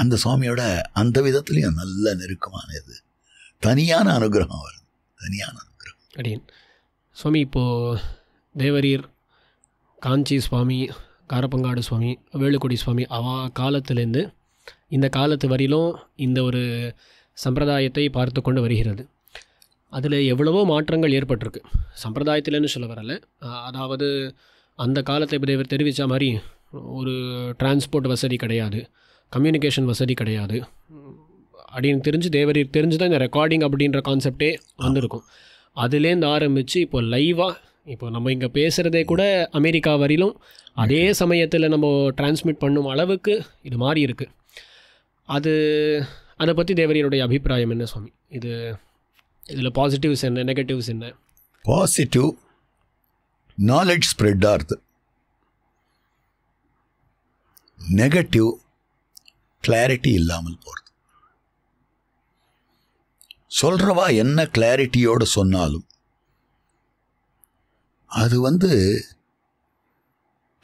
அந்த சுவாமியோட அந்த விதத்துலேயும் நல்ல நெருக்கமான இது, தனியான அனுகிரகம் வருது, தனியான அனுகிரகம். அடியன் சுவாமி இப்போது தேவரீர், காஞ்சி சுவாமி, காரப்பங்காடு சுவாமி, வேலுக்குடி சுவாமி அவா காலத்திலேருந்து இந்த காலத்து வரையிலும் இந்த ஒரு சம்பிரதாயத்தை பார்த்து கொண்டு வருகிறது. அதில் எவ்வளவோ மாற்றங்கள் ஏற்பட்டிருக்கு. சம்பிரதாயத்திலேன்னு சொல்ல வரலை, அதாவது அந்த காலத்தை இப்போ தேவர் தெரிவித்த மாதிரி ஒரு டிரான்ஸ்போர்ட் வசதி கிடையாது, கம்யூனிகேஷன் வசதி கிடையாது. அப்படின்னு தெரிஞ்சு தேவரீர் தெரிஞ்சு தான் இந்த ரெக்கார்டிங் அப்படின்ற கான்செப்டே வந்திருக்கும். அதுலேருந்து ஆரம்பித்து இப்போ லைவாக இப்போ நம்ம இங்கே பேசுகிறதே கூட அமெரிக்கா வரையிலும் அதே சமயத்தில் நம்ம டிரான்ஸ்மிட் பண்ணும் அளவுக்கு இது மாறி இருக்குது. அதை பற்றி தேவரீருடைய அபிப்பிராயம் என்ன சுவாமி? இதில் பாசிட்டிவ்ஸ் என்ன, நெகட்டிவ்ஸ் என்ன? பாசிட்டிவ் நாலேஜ் ஸ்ப்ரெட்டாக இருக்குது. நெகட்டிவ் கிளாரிட்டி இல்லாமல் போகிறது. சொல்கிறவா என்ன கிளாரிட்டியோடு சொன்னாலும் அது வந்து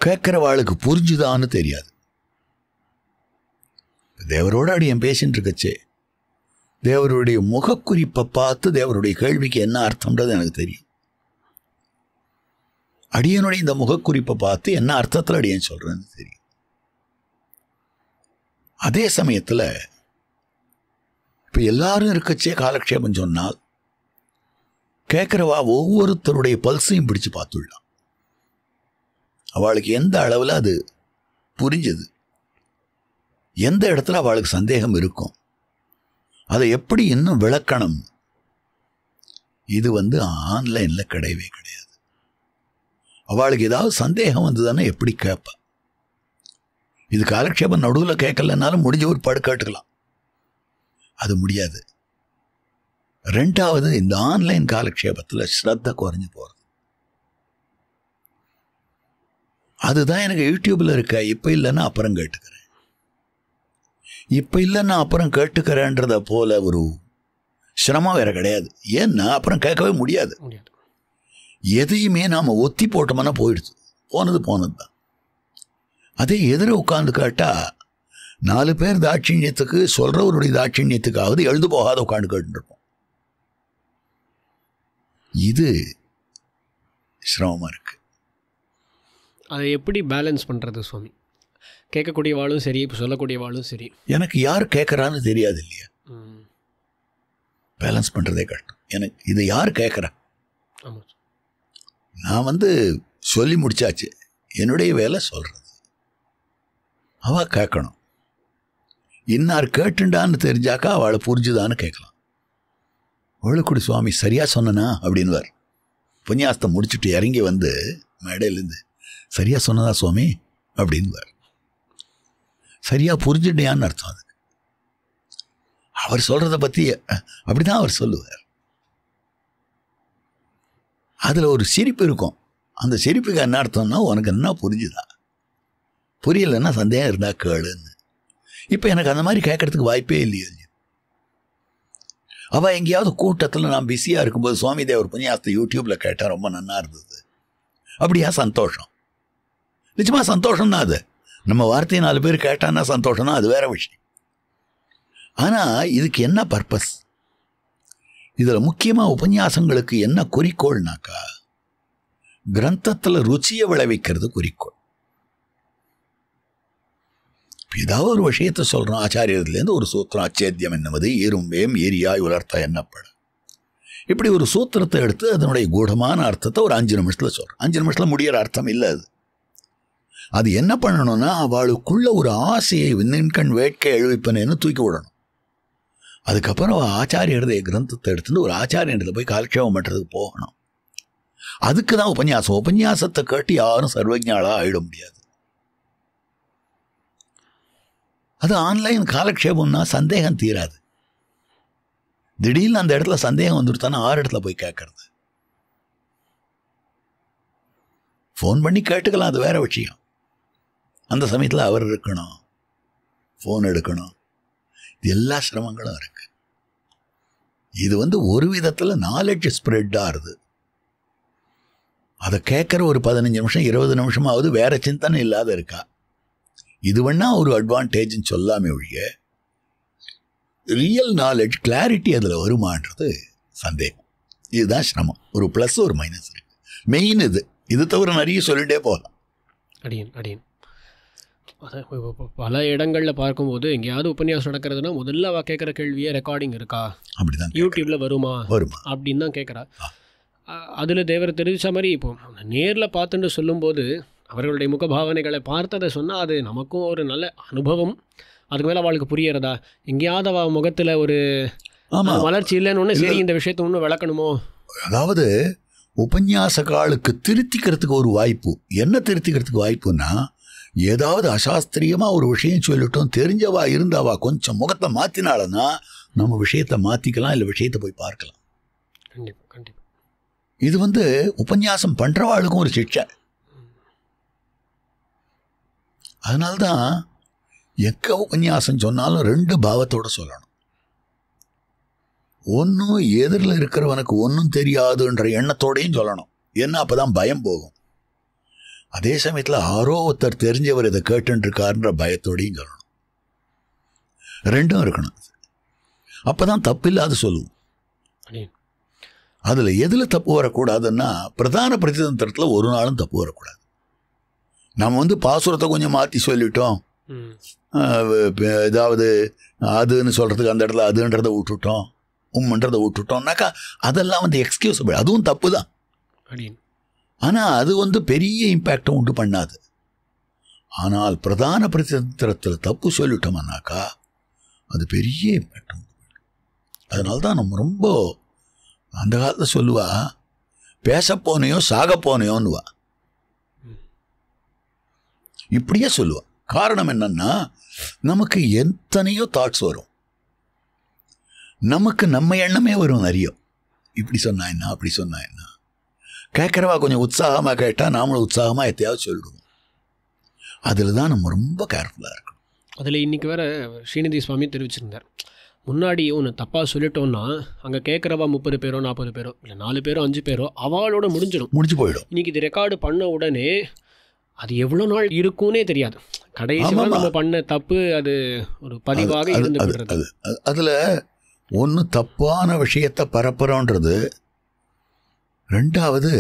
கேட்குறவாளுக்கு புரிஞ்சுதான்னு தெரியாது. தேவரோடு அப்படி என் பேசிகிட்டு இருக்கச்சே, தேவருடைய முகக்குறிப்பை பார்த்து தேவருடைய கேள்விக்கு என்ன அர்த்தம்ன்றது எனக்கு தெரியும். அடியனுடைய இந்த முகக்குறிப்பை பார்த்து என்ன அர்த்தத்தில் அடியேன்னு சொல்கிறேன்னு தெரியும். அதே சமயத்தில் இப்போ எல்லாரும் இருக்கச்சே காலக்ஷேபம் சொன்னால் கேட்குறவா ஒவ்வொருத்தருடைய பல்ஸையும் பிடிச்சு பார்த்துடலாம். அவளுக்கு எந்த அளவில் அது புரிஞ்சது, எந்த இடத்துல அவளுக்கு சந்தேகம் இருக்கும், அதை எப்படி இன்னும் விளக்கணும், இது வந்து ஆன்லைனில் கிடையவே கிடையாது. அவளுக்கு ஏதாவது சந்தேகம் வந்ததுன்னா எப்படி கேட்பா? இது காலக்ஷேபம் நடுவில் கேட்கலனாலும் முடிஞ்ச ஒரு பாடு கேட்டுக்கலாம், அது முடியாது. ரெண்டாவது, இந்த ஆன்லைன் காலக்ஷேபத்தில் ஸ்ரத்த குறைஞ்சு போகிறது. அதுதான் எனக்கு யூடியூப்பில் இருக்க இப்போ இல்லைன்னா அப்புறம் கேட்டுக்கிறேன், இப்போ இல்லைன்னா அப்புறம் கேட்டுக்கிறேன்றத போல ஒரு சிரமம் வேறு கிடையாது. ஏன்னா அப்புறம் கேட்கவே முடியாது. எதையுமே நாம் ஒத்தி போட்டோம்னா போயிடுச்சு, போனது போனது தான். அதே எதிர உட்காந்து கேட்டால் நாலு பேர் தாட்சியத்துக்கு சொல்றவருடைய தாட்சியத்துக்காவது எழுது போகாத உட்காந்து கேட்டுருப்போம். இது சிரமமாக இருக்கு. அதை எப்படி பேலன்ஸ் பண்ணுறது சுவாமி? கேட்கக்கூடிய வாழும் சரி, இப்போ சொல்லக்கூடிய வாழும் சரி. எனக்கு யார் கேட்குறான்னு தெரியாது இல்லையா, பேலன்ஸ் பண்ணுறதே கஷ்டம். எனக்கு இதை யார் கேட்குறா? நான் சொல்லி முடிச்சாச்சு, என்னுடைய வேலை சொல்கிறது. அவள் கேட்கணும். இன்னார் கேட்டுண்டான்னு தெரிஞ்சாக்கா அவளை புரிஞ்சுதான்னு கேட்கலாம். வெளுக்குடி சுவாமி சரியாக சொன்னனா அப்படின்வார். உபன்யாசத்தை முடிச்சுட்டு இறங்கி மேடையிலேருந்து சரியாக சொன்னதா சுவாமி அப்படின்வார். சரியாக புரிஞ்சுட்டியான்னு அர்த்தம். அதுக்கு அவர் சொல்கிறத பற்றி அப்படி தான் அவர் சொல்லுவார். அதில் ஒரு சிரிப்பு இருக்கும். அந்த சிரிப்புக்கு என்ன அர்த்தம்னா, உனக்கு என்ன புரிஞ்சுதா, புரியலைன்னா சந்தேகம் இருந்தால் கேளுன்னு. இப்போ எனக்கு அந்த மாதிரி கேட்கறதுக்கு வாய்ப்பே இல்லையோ. அவள் எங்கேயாவது கூட்டத்தில் நான் பிஸியாக இருக்கும்போது சுவாமி தேவர் புண்ணியாசத்தை யூடியூப்பில் கேட்டால் ரொம்ப நல்லா இருந்தது அப்படியா சந்தோஷம். நிச்சயமாக சந்தோஷம்னா அது நம்ம வார்த்தையை நாலு பேர் கேட்டான்னா சந்தோஷம்னா அது வேறு விஷயம். ஆனால் இதுக்கு என்ன பர்பஸ்? இதில் முக்கியமாக உபன்யாசங்களுக்கு என்ன குறிக்கோள்னாக்கா, கிரந்தத்தில் ருச்சியை விளைவிக்கிறது குறிக்கோள். ஏதாவது ஒரு விஷயத்தை சொல்கிறோம், ஆச்சாரியத்துலேருந்து ஒரு சூத்திரம், ஆச்சேத்தியம் என்னவது ஈரும்பேம் ஏரியாய் உலர்த்த என்னப்பட, இப்படி ஒரு சூத்திரத்தை எடுத்து அதனுடைய கூடமான அர்த்தத்தை ஒரு 5 நிமிஷத்தில் சொல்கிறோம். 5 நிமிஷத்தில் முடிகிற அர்த்தம் இல்லை. அது என்ன பண்ணணும்னா, அவளுக்குள்ள ஒரு ஆசையை விண்ணின்கண் வேட்கை எழுவிப்பனேன்னு தூக்கி விடணும். அதுக்கப்புறம் அவள் ஆச்சாரியருடைய கிரந்தத்தை எடுத்துகிட்டு ஒரு ஆச்சாரியத்தில் போய் காலக்ஷேபம் பண்ணுறதுக்கு போகணும். அதுக்கு தான் உபன்யாசம். உபன்யாசத்தை கேட்டு யாரும் சர்வஜாலாக ஆயிட முடியாது. அது ஆன்லைன் காலக்ஷேபம்னா சந்தேகம் தீராது. திடீர்னு அந்த இடத்துல சந்தேகம் வந்துடுத்தானே 6 இடத்துல போய் கேட்கறது. ஃபோன் பண்ணி கேட்டுக்கலாம், அது வேறு விஷயம். அந்த சமயத்தில் அவர் இருக்கணும், ஃபோன் எடுக்கணும், இது எல்லா சிரமங்களும் இருக்குது. இது ஒரு விதத்தில் நாலேஜ் ஸ்ப்ரெட் ஆகுது. அதை கேட்குற ஒரு 15 நிமிஷம் 20 நிமிஷமாவது வேறு சிந்தனை இல்லாத இருக்கா. இது வேணா ஒரு அட்வான்டேஜ்னு சொல்லாமே ஒழிய ரியல் நாலேஜ் கிளாரிட்டி அதில் வருமானது சந்தேகம். இதுதான் சிரமம். ஒரு ப்ளஸ் ஒரு மைனஸ் இருக்குது மெயின். இது தவிர நிறைய சொல்லிகிட்டே போகலாம். அடியன் பல இடங்களில் பார்க்கும்போது எங்கேயாவது உபன்யாசம் நடக்கிறதுனா முதல்ல அவள் கேட்குற கேள்வியே ரெக்கார்டிங் இருக்கா, அப்படிதான் யூடியூப்பில் வருமா அப்படின்னு தான் கேட்குறா. அதில் தேவர் தெரிவித்த மாதிரி இப்போ நேரில் பார்த்துட்டு சொல்லும்போது அவர்களுடைய முகபாவனைகளை பார்த்ததை சொன்னால் அது நமக்கும் ஒரு நல்ல அனுபவம். அதுக்கு மேலே அவளுக்கு புரியறதா? எங்கேயாவது அவள் முகத்தில் ஒரு வளர்ச்சி இல்லைன்னு ஒன்று சரி இந்த விஷயத்தை ஒன்று விளக்கணுமோ? அதாவது உபன்யாசகாலுக்கு திருத்திக்கிறதுக்கு ஒரு வாய்ப்பு. என்ன திருத்திக்கிறதுக்கு வாய்ப்புன்னா, ஏதாவது அசாஸ்திரியமாக ஒரு விஷயம் சொல்லிட்டோம், தெரிஞ்சவா இருந்தாவா கொஞ்சம் முகத்தை மாற்றினாலன்னா நம்ம விஷயத்தை மாற்றிக்கலாம், இல்லை விஷயத்தை போய் பார்க்கலாம். கண்டிப்பாக இது உபன்யாசம் பண்ணுறவாளுக்கும் ஒரு சிக்ஷை. அதனால்தான் எக்க உபன்யாசம் சொன்னாலும் 2 பாவத்தோடு சொல்லணும். ஒன்றும் எதிரில் இருக்கிறவனுக்கு ஒன்றும் தெரியாதுன்ற எண்ணத்தோடையும் சொல்லணும். ஏன்னா அப்போ தான் பயம் போகும். அதே சமயத்தில் ஆரோ ஒருத்தர் தெரிஞ்சவர் இதை கேட்டுருக்காருன்ற பயத்தோடையும் சொல்லணும். 2ம் இருக்கணும். அப்போ தான் தப்பில்லாது சொல்லுவோம். அதில் எதில் தப்பு வரக்கூடாதுன்னா, பிரதான பிரதிநிதித்துவத்தில் ஒரு நாளும் தப்பு வரக்கூடாது. நம்ம பாசுரத்தை கொஞ்சம் மாற்றி சொல்லிட்டோம், ஏதாவது அதுன்னு சொல்கிறதுக்கு அந்த இடத்துல அதுன்றதை விட்டுட்டோம், உம்ன்றதை விட்டுட்டோம்னாக்கா அதெல்லாம் எக்ஸ்கியூசபிள். அதுவும் தப்பு தான். ஆனால் அது பெரிய இம்பேக்டும் உண்டு பண்ணாது. ஆனால் பிரதான பிரதிநிதித்துவத்தில் தப்பு சொல்லிட்டோம்னாக்கா அது பெரிய இம்பேக்ட் உண்டு பண்ணும். அதனால தான் நம்ம ரொம்ப அந்த காலத்தில் சொல்லுவா, பேசப்போனையோ சாகப்போனையோன்னுவா, இப்படியே சொல்லுவா. காரணம் என்னன்னா, நமக்கு எத்தனையோ தாட்ஸ் வரும், நமக்கு நம்ம எண்ணமே வரும் நிறைய. இப்படி சொன்னா என்ன, அப்படி சொன்னா என்ன, கேட்குறவா கொஞ்சம் உற்சாகமாக கேட்டால் நாமளும் உற்சாகமாக எத்தையாவது சொல்லிடுவோம். அதில் தான் நம்ம ரொம்ப கேர்ஃபுல்லாக இருக்கணும். அதில் இன்றைக்கி வேறு ஸ்ரீநிதி சுவாமி தெரிவிச்சிருந்தார், முன்னாடி ஒன்று தப்பாக சொல்லிட்டோன்னா அங்கே கேட்குறவா 30 பேரோ 40 பேரோ இல்லை 4 பேரோ 5 பேரோ அவளோட முடிஞ்சிடும், முடிஞ்சு போயிடும். இன்றைக்கி இது ரெக்கார்டு பண்ண உடனே அது எவ்வளோ நாள் இருக்கும்னே தெரியாது. கடைசி வரை நம்ம பண்ண தப்பு அது ஒரு பதிவாக இருந்துடுறது. அதில் ஒன்று தப்பான விஷயத்தை பரப்புறோன்றது, ரெண்டாவது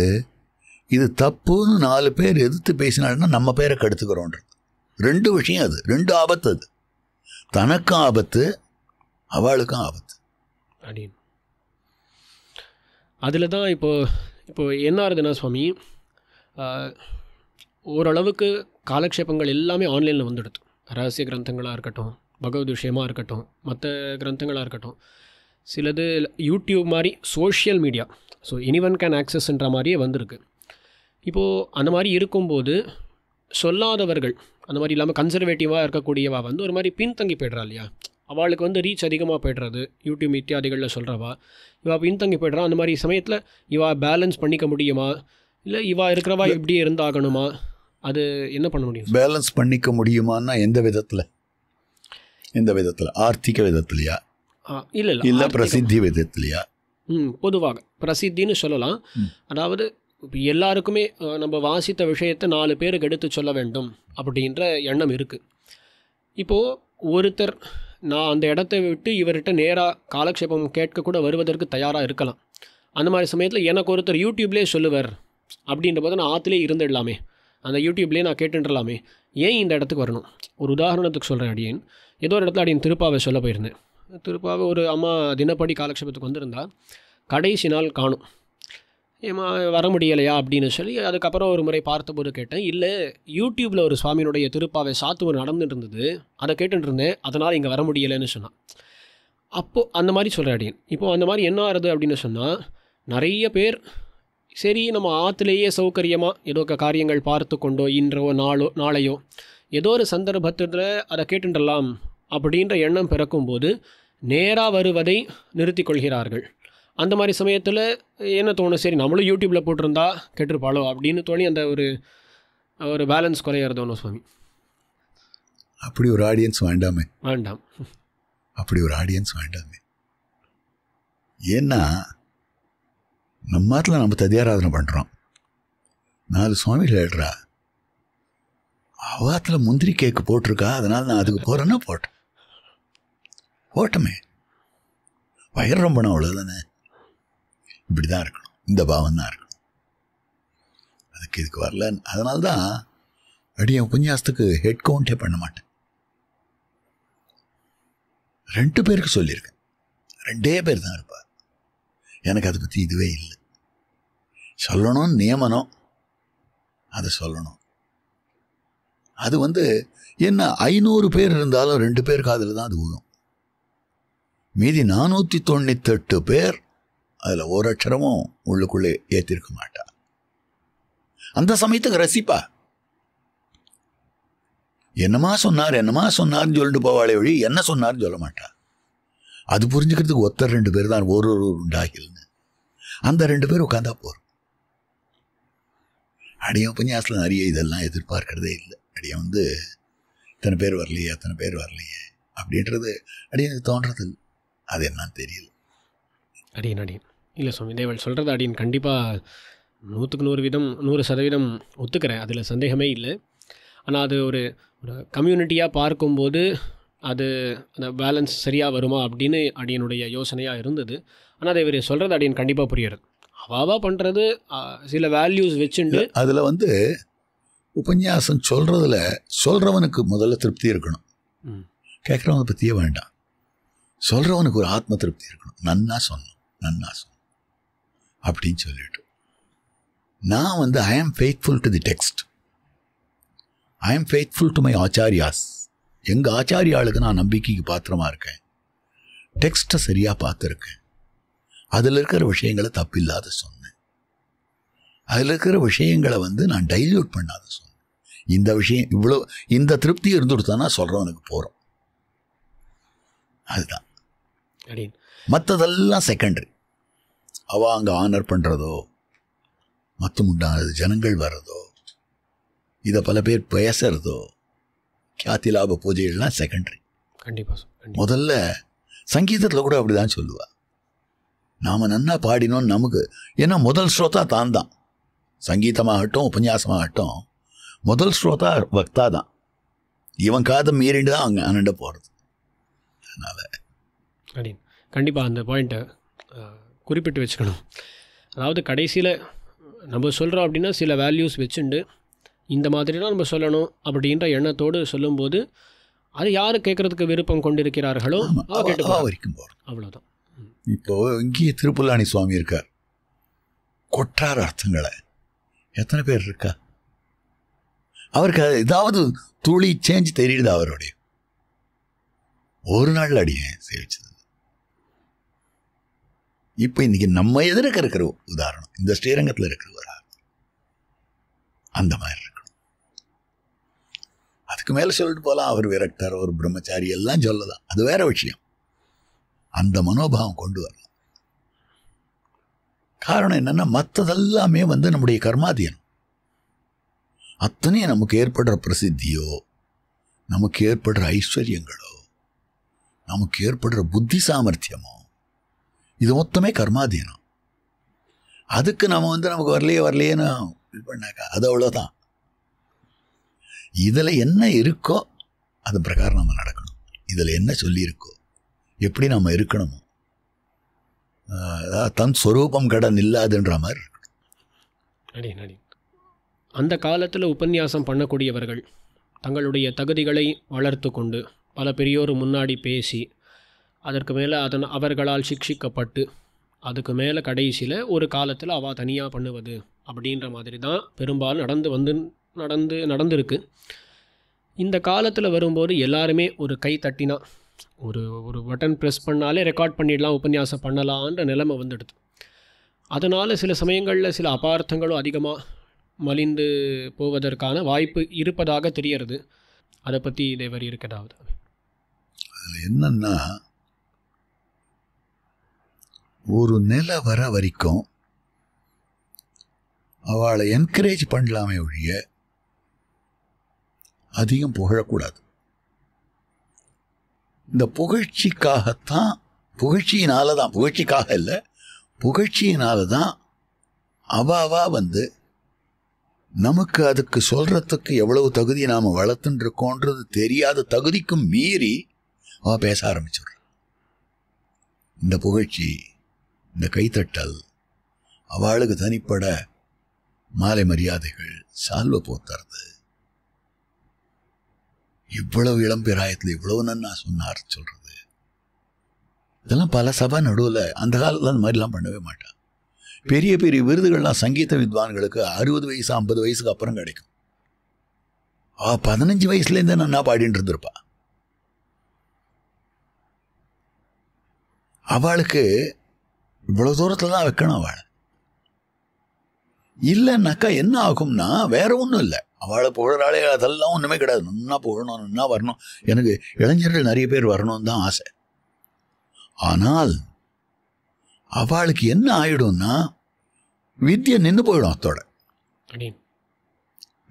இது தப்புன்னு நாலு பேர் எதிர்த்து பேசினாங்கன்னா நம்ம பேரை கெடுத்துக்கிறோன்றது. ரெண்டு விஷயம், அது ரெண்டு ஆபத்து. அது தனக்கும் ஆபத்து, அவளுக்கும் ஆபத்து. அப்படின்னு அதில் தான் இப்போது என்ன ஆகுதுன்னா சுவாமி, ஓரளவுக்கு காலக்ஷேபங்கள் எல்லாமே ஆன்லைனில் வந்துடுது. ரகசிய கிரந்தங்களாக இருக்கட்டும், பகவத் விஷயமாக இருக்கட்டும், மற்ற கிரந்தங்களாக இருக்கட்டும், சிலது யூடியூப் மாதிரி social media, so anyone can ஆக்சஸ்ன்ற மாதிரியே வந்திருக்கு. இப்போது அந்த மாதிரி இருக்கும்போது சொல்லாதவர்கள், அந்த மாதிரி இல்லாமல் கன்சர்வேட்டிவாக இருக்கக்கூடியவா வந்து ஒரு மாதிரி பின்தங்கி போய்ட்றா இல்லையா? அவளுக்கு வந்து ரீச் அதிகமாக போய்ட்றது, யூடியூப் இத்தியாதிகளில் சொல்கிறவா இவா பின்தங்கி போய்ட்றா. அந்த மாதிரி சமயத்தில் இவா பேலன்ஸ் பண்ணிக்க முடியுமா, இல்லை இவா இருக்கிறவா எப்படி இருந்தாகணுமா, அது என்ன பண்ண முடியும்? பேலன்ஸ் பண்ணிக்க முடியுமான்னா எந்த விதத்தில்? எந்த விதத்தில்? ஆர்த்திக விதத்துலையா இல்லை இல்லை பிரசித்தி விதத்துலையா? பொதுவாக பிரசித்தின்னு சொல்லலாம். அதாவது எல்லாருக்குமே நம்ம வாசித்த விஷயத்தை நாலு பேருக்கு எடுத்து சொல்ல வேண்டும் அப்படின்ற எண்ணம் இருக்குது. இப்போது ஒருத்தர் நான் அந்த இடத்தை விட்டு இவர்கிட்ட நேராக காலக்ஷேபம் கேட்கக்கூட வருவதற்கு தயாராக இருக்கலாம். அந்த மாதிரி சமயத்தில் எனக்கு ஒருத்தர் யூடியூப்லேயே சொல்லுவார் அப்படின்ற போது நான் ஆற்றுலேயே இருந்துடலாமே, அந்த யூடியூப்லேயே நான் கேட்டுன்றலாமே, ஏன் இந்த இடத்துக்கு வரணும்? ஒரு உதாரணத்துக்கு சொல்கிறேன். அடியேன் ஏதோ ஒரு இடத்துல அடியேன் திருப்பாவை சொல்ல போயிருந்தேன். திருப்பாவை ஒரு அம்மா தினப்படி காலக்ஷேபத்துக்கு வந்திருந்தால் கடைசி நாள் காணும், ஏமா வர முடியலையா அப்படின்னு சொல்லி அதுக்கப்புறம் ஒரு முறை பார்த்தபோது கேட்டேன், இல்லை யூடியூப்பில் ஒரு சுவாமியினுடைய திருப்பாவை சாத்துவர் நடந்துட்டு இருந்தது, அதை கேட்டுட்டு இருந்தேன், அதனால் இங்கே வர முடியலைன்னு சொன்னான். அப்போது அந்த மாதிரி சொல்கிறேன் அடியேன். இப்போது அந்த மாதிரி என்ன ஆகுது அப்படின்னு சொன்னால், நிறைய பேர் சரி நம்ம ஆற்றுலேயே சௌகரியமாக ஏதோ காரியங்கள் பார்த்து கொண்டோ இன்றவோ நாளையோ ஏதோ ஒரு சந்தர்ப்பத்தில் அதை கேட்டுன்றலாம் அப்படின்ற எண்ணம் பிறக்கும்போது நேராக வருவதை நிறுத்தி கொள்கிறார்கள். அந்த மாதிரி சமயத்தில் என்ன தோணும், சரி நம்மளும் யூடியூப்பில் போட்டிருந்தா கேட்டிருப்பாளோ அப்படின்னு தோணி அந்த ஒரு ஒரு பேலன்ஸ் குறையிறதோன்னு சுவாமி. அப்படி ஒரு ஆடியன்ஸ் வேண்டாமே, வேண்டாம். அப்படி ஒரு ஆடியன்ஸ் வேண்டாமே. ஏன்னா நம்ம ஆற்றுல நம்ம ததியாராதனை பண்ணுறோம், நாலு சுவாமிகள் ஏடுறா, அவத்தில் முந்திரி கேக்கு போட்டிருக்கா, அதனால் நான் அதுக்கு போகிறேன்னா போட்டமே, வயிறு ரொம்பணும், அவ்வளோதானே. இப்படி தான் இருக்கணும், இந்த பாவம் தான் இருக்கணும். அதுக்கு இதுக்கு வரல, அதனால்தான் அடி என் உபன்யாசத்துக்கு ஹெட் கவுண்டே பண்ண மாட்டேன். 2 பேருக்கு சொல்லியிருக்கேன், 2 பேர் தான் இருப்பார். எனக்கு அதை பற்றி இதுவே இல்லை, சொல்லணும்னு நியமனம், அதை சொல்லணும். அது வந்து என்ன 500 பேர் இருந்தாலும் 2 பேர் காதில் தான் அது விழும், மீதி 498 பேர் அதில் ஒரு அக்ஷரமும் உள்ளுக்குள்ளே ஏற்றிருக்க மாட்டா. அந்த சமயத்துக்கு ரசிப்பா, என்னமா சொன்னார் என்னமா சொன்னார்னு சொல்லிட்டு போவாளே வழி, என்ன சொன்னார்னு சொல்ல மாட்டா. அது புரிஞ்சுக்கிறதுக்கு ஒருத்தர் 2 பேர் தான், ஒரு ஒரு உண்டாகில்னு அந்த 2 பேர் உட்காந்தா போகிறோம். அடியும் உபன்யாசத்தில் நிறைய இதெல்லாம் எதிர்பார்க்கிறதே இல்லை. அடியும் வந்து இத்தனை பேர் வரலையே அத்தனை பேர் வரலையே அப்படின்றது அடியும் எனக்கு தோன்றது இல்லை, அது என்னன்னு தெரியல. அடியன் அடியன் இல்லை சுவாமி தேவன் சொல்கிறது அடியன் கண்டிப்பாக 100% 100% ஒத்துக்கிறேன், அதில் சந்தேகமே இல்லை. ஆனால் அது ஒரு ஒரு கம்யூனிட்டியாக பார்க்கும்போது அது அந்த பேலன்ஸ் சரியாக வருமா அப்படின்னு அடியனுடைய யோசனையாக இருந்தது. ஆனால் அதை இவர் சொல்கிறது அடியன் கண்டிப்பாக புரியுறது, அவாவா பண்ணுறது சில வேல்யூஸ் வச்சுண்டு. அதில் வந்து உபன்யாசம் சொல்கிறதுல சொல்கிறவனுக்கு முதல்ல திருப்தி இருக்கணும், கேட்குறவனை பற்றியே வேண்டாம். சொல்கிறவனுக்கு ஒரு ஆத்ம திருப்தி இருக்கணும், நன்னா சொன்னோம் அப்படின்னு சொல்லிட்டு. நான் வந்து I am faithful to the text, I am faithful to my ஆச்சாரியாஸ், எங்கள் ஆச்சாரியாளுக்கு நான் நம்பிக்கைக்கு பாத்திரமாக இருக்கேன், டெக்ஸ்ட்டை சரியாக பார்த்துருக்கேன், அதில் இருக்கிற விஷயங்களை தப்பில்லாத சொன்னேன், அதில் இருக்கிற விஷயங்களை வந்து நான் டைல்யூட் பண்ணாத சொன்னேன். இந்த விஷயம் இவ்வளோ இந்த திருப்தி இருந்து கொடுத்தானா சொல்கிறவனுக்கு போகிறோம், அதுதான். மற்றதெல்லாம் செகண்டரி, அவள் அங்கே ஆனர் பண்ணுறதோ மற்ற முண்டானது ஜனங்கள் வர்றதோ இதை பல பேர் பேசுகிறதோ கியாதி லாப பூஜைகள்லாம் செகண்டரி. கண்டிப்பாக முதல்ல சங்கீதத்தில் கூட அப்படி தான் சொல்லுவாள், நாம் நன்னா பாடினோன்னு நமக்கு, ஏன்னா முதல் ஸ்ரோத்தா தான் தான், சங்கீதமாகட்டும் உபன்யாசமாகட்டும் முதல் ஸ்ரோத்தா வக்தா தான், இவன் காதை மீறிண்டு தான் அவங்க அண்ணண்ட போகிறது. அதனால் அப்படின்னு கண்டிப்பாக அந்த பாயிண்ட்டை குறிப்பிட்டு வச்சுக்கணும். அதாவது கடைசியில் நம்ம சொல்கிறோம் அப்படின்னா சில வேல்யூஸ் வச்சுண்டு இந்த மாதிரிலாம் நம்ம சொல்லணும் அப்படின்ற எண்ணத்தோடு சொல்லும்போது அது யார் கேட்குறதுக்கு விருப்பம் கொண்டிருக்கிறார்களோ வரைக்கும் போகிறோம், அவ்வளோதான். இப்போது இங்கேயே திருப்புல்லாணி சுவாமி இருக்கார், கொற்றார் அர்த்தங்களை எத்தனை பேர் இருக்கா? அவருக்கு ஏதாவது துளி சேஞ்ச் தெரியுது அவருடைய ஒரு நாள் அடியே சேவிச்சது. இப்போ இன்றைக்கி நம்ம எதிர்க்க இருக்கிற உதாரணம் இந்த ஸ்ரீரங்கத்தில் இருக்கிற ஒரு அந்த மாதிரி இருக்கணும். அதுக்கு மேலே சொல்லிட்டு போகலாம், அவர் விரக்தார், ஒரு பிரம்மச்சாரி எல்லாம் சொல்லலாம், அது வேற விஷயம். அந்த மனோபாவம் கொண்டு வரலாம். காரணம் என்னென்னா மற்றதெல்லாமே நம்முடைய கர்மாதீனம். அத்தனையும் நமக்கு ஏற்படுற பிரசித்தியோ, நமக்கு ஏற்படுற ஐஸ்வர்யங்களோ, நமக்கு ஏற்படுற புத்தி சாமர்த்தியமோ, இது மொத்தமே கர்மாதீனம். அதுக்கு நம்ம நமக்கு வரலையேன்னு இது பண்ணாக்கா அது அவ்வளோதான். இதில் என்ன இருக்கோ அது பிரகாரம் நம்ம நடக்கணும். இதில் என்ன சொல்லியிருக்கோ எப்படி நம்ம இருக்கணுமோ, அதாவது தன் ஸ்வரூபம் கடன் இல்லாதுன்ற மாதிரி இருக்கணும். நடி நடி அந்த காலத்தில் உபன்யாசம் பண்ணக்கூடியவர்கள் தங்களுடைய தகுதிகளை வளர்த்து கொண்டு பல பெரியோர் முன்னாடி பேசி அதற்கு மேலே அவர்களால் சிக்ஷிக்கப்பட்டு அதுக்கு மேலே கடைசியில் ஒரு காலத்தில் அவள் தனியாக பண்ணுவது அப்படின்ற மாதிரி தான் பெரும்பாலும் நடந்திருக்கு. இந்த காலத்தில் வரும்போது எல்லாருமே ஒரு கை தட்டினா ஒரு ஒரு பட்டன் ப்ரெஸ் பண்ணாலே ரெக்கார்ட் பண்ணிடலாம், உபன்யாசம் பண்ணலான்ற நிலைமை வந்துடுது. அதனால் சில சமயங்களில் சில அபார்த்தங்களும் அதிகமாக மலிந்து போவதற்கான வாய்ப்பு இருப்பதாக தெரியறது. அதை பற்றி தேவர் இருக்கதாவது அதில் என்னென்னா ஒரு நிலை வர வரைக்கும் அவளை என்கரேஜ் பண்ணலாமே ஒழிய அதிகம் புகழக்கூடாது. இந்த புகழ்ச்சியினால தான் அவாவா நமக்கு அதுக்கு சொல்கிறதுக்கு எவ்வளவு தகுதியை நாம் வளர்த்துன்ட்ருக்கோன்றது தெரியாத தகுதிக்கும் மீறி அவள் பேச ஆரம்பிச்சிடுறான். இந்த புகழ்ச்சி, இந்த கைத்தட்டல், அவளுக்கு தனிப்பட மாலை மரியாதைகள், சால்வை போத்துறது, இவ்வளவு இளம்பிராயத்தில் இவ்வளவு நன்னா சொன்னார் சொல்கிறது, இதெல்லாம் பல சபை நடுவில் அந்த காலத்தில் அந்த மாதிரிலாம் பண்ணவே மாட்டான். பெரிய பெரிய விருதுகள்லாம் சங்கீத வித்வான்களுக்கு 60 வயசு 50 வயசுக்கு அப்புறம் கிடைக்கும். அவள் 15 வயசுலேருந்தே நன்னா பாடிட்டு இருந்திருப்பா. அவளுக்கு இவ்வளோ தூரத்தில் தான் வைக்கணும். அவளை இல்லைன்னாக்கா என்ன ஆகும்னா வேற ஒன்றும் இல்லை, அவளை புகழறாளே அதெல்லாம் ஒன்றுமே கிடையாது. நன்னா புகழணும், நன்னா வரணும், எனக்கு இளைஞர்கள் நிறைய பேர் வரணும்னு தான் ஆசை. ஆனால் அவளுக்கு என்ன ஆயிடும்னா வித்தியை நின்று போயிடும். அத்தோட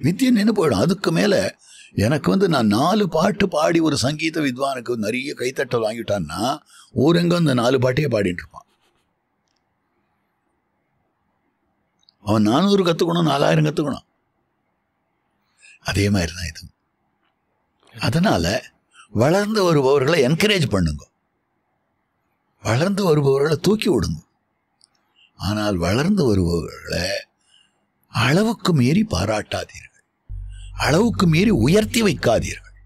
வித்தியை நின்று போயிடும். அதுக்கு மேலே எனக்கு நான் 4 பாட்டு பாடி ஒரு சங்கீத வித்வானுக்கு நிறைய கைத்தட்டல் வாங்கிட்டான்னா ஊரெங்கும் இந்த 4 பாட்டையே பாடிட்டு இருப்பான். அவன் 400 கற்றுக்கணும், 4000 கற்றுக்கணும். அதே மாதிரி தான் இது. அதனால் வளர்ந்து வருபவர்களை என்கரேஜ் பண்ணுங்க, வளர்ந்து வருபவர்களை தூக்கி விடுங்க. ஆனால் வளர்ந்து வருபவர்களை அளவுக்கு மீறி பாராட்டாதீர்கள், அளவுக்கு மீறி உயர்த்தி வைக்காதீர்கள்.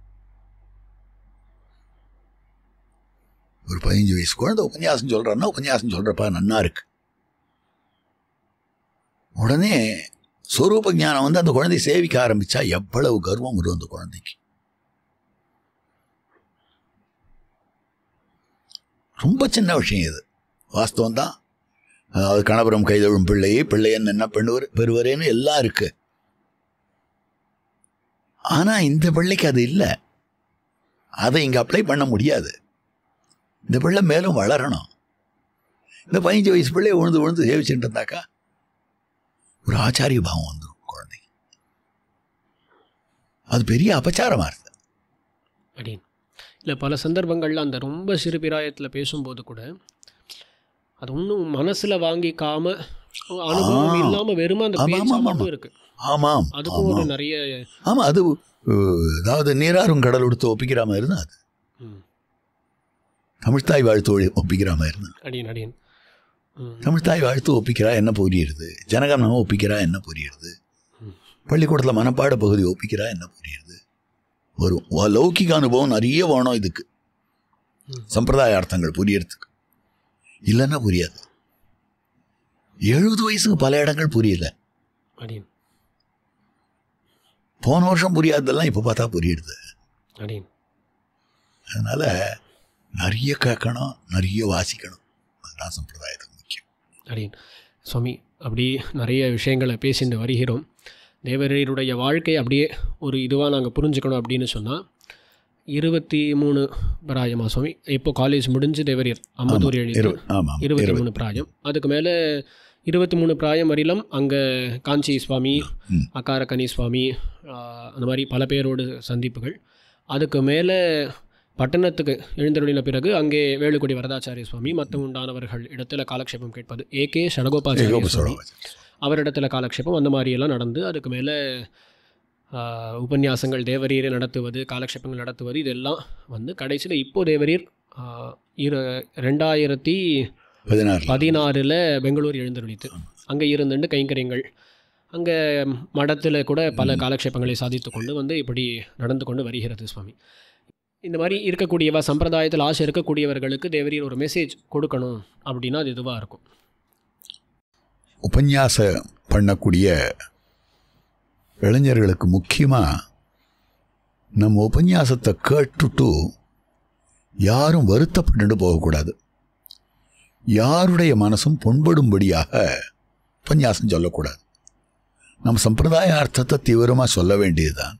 ஒரு 15 வயசு குழந்தை உபன்யாசம் சொல்கிறான்னா உபன்யாசம் சொல்கிறப்பா நன்னா இருக்கு, உடனே ஸ்வரூப ஞானம் அந்த குழந்தையை சேவிக்க ஆரம்பித்தா எவ்வளவு கர்வம் வரும் அந்த குழந்தைக்கு. ரொம்ப சின்ன விஷயம் இது, வாஸ்தவம் தான். அதாவது கணபுரம் கைதழும் பிள்ளையன் என்ன பெண்ணுவர் பெறுவரேன்னு எல்லாம் இருக்கு. ஆனால் இந்த பிள்ளைக்கு அது இல்லை, அதை இங்கே அப்ளை பண்ண முடியாது. இந்த பிள்ளை மேலும் வளரணும். இந்த 15 வயசு பிள்ளையை உழுந்து உழுந்து சேவிச்சுட்டு இருந்தாக்கா ஒரு ஆச்சாரிய பாவம் வந்துடும் குழந்தைங்க. அது பெரிய அபச்சாரமாக இருந்தது அப்படின்னு இல்லை. பல சந்தர்ப்பங்களில் அந்த ரொம்ப சிறு பிராயத்தில் பேசும்போது கூட அது ஒன்றும் மனசில் வாங்கிக்காம அனுபவம் இல்லாமல் வெறுமா அந்த பேச்சு மட்டும் இருக்கு. ஆமாம், அதுக்கும் ஒரு நிறைய. ஆமாம், அது அதாவது நீராறும் கடல் உடுத்து ஒப்பிக்கிறாம இருந்தா அது தமிழ்த்தாய் வாழ்த்தோடு ஒப்பிக்கிறாம இருந்தா அடியன் தமிழ்த்தாய் வாழ்த்து ஒப்பிக்கிறா என்ன புரியுது, ஜனகமனம் ஒப்பிக்கிறா என்ன புரியுது, பள்ளிக்கூடத்தில் மனப்பாட பகுதி ஒப்பிக்கிறா என்ன புரியுது. ஒரு லௌகிக அனுபவம் நிறைய வேணும் இதுக்கு, சம்பிரதாய அர்த்தங்கள் புரியறதுக்கு. இல்லைன்னா புரியாது. 70 வயசுக்கு பல இடங்கள் புரியல. போன வருஷம் புரியாததெல்லாம் இப்போ பார்த்தா புரியுது. அதனால் நிறைய கேட்கணும், நிறைய வாசிக்கணும். அதுதான் சம்பிரதாயத்துக்கு முக்கியம். அடியன் சுவாமி அப்படி நிறைய விஷயங்களை பேசிட்டு வருகிறோம். தேவரீருடைய வாழ்க்கை அப்படியே ஒரு இதுவாக நாங்கள் புரிஞ்சுக்கணும் அப்படின்னு சொன்னால் 23 பிராயமா சுவாமி? இப்போ காலேஜ் முடிஞ்சு தேவரீர் 53 எழுதி 23 பிராயம். அதுக்கு மேலே 23 பிராயம் வரையிலும் அங்கே காஞ்சி சுவாமி, அக்காரக்கனி சுவாமி, அந்த மாதிரி பல பேரோடு சந்திப்புகள். அதுக்கு மேலே பட்டணத்துக்கு எழுந்தருளின பிறகு அங்கே வேலுக்குடி வரதாச்சாரிய சுவாமி, மற்ற உண்டானவர்கள் இடத்துல காலக்ஷேபம் கேட்பது, ஏகே சடகோபாச்சாரிய சுவாமி அவரிடத்துல காலக்ஷேபம், அந்த மாதிரியெல்லாம் நடந்து அதுக்கு மேலே உபன்யாசங்கள், தேவரீரை நடத்துவது, காலக்ஷேபங்கள் நடத்துவது, இதெல்லாம் வந்து கடைசியில் இப்போது தேவரீர் 2016 பெங்களூர் எழுந்தருளித்து அங்கே இருந்துட்டு கைங்கரியங்கள் அங்கே மடத்தில் கூட பல காலக்ஷேபங்களை சாதித்து கொண்டு வந்து இப்படி நடந்து கொண்டு வருகிறது சுவாமி. இந்த மாதிரி இருக்கக்கூடியவா சம்பிரதாயத்தில் ஆசை இருக்கக்கூடியவர்களுக்கு தேவரீர் ஒரு மெசேஜ் கொடுக்கணும் அப்படின்னா அது இதுவாக இருக்கும். உபன்யாசம் பண்ணக்கூடிய இளைஞர்களுக்கு முக்கியமாக நம்ம உபன்யாசத்தை கேட்டுட்டு யாரும் வருத்தப்பட்டு போகக்கூடாது. யாருடைய மனசும் புண்படும்படியாக உபன்யாசம் சொல்லக்கூடாது. நம்ம சம்பிரதாய அர்த்தத்தை தீவிரமாக சொல்ல வேண்டியது தான்.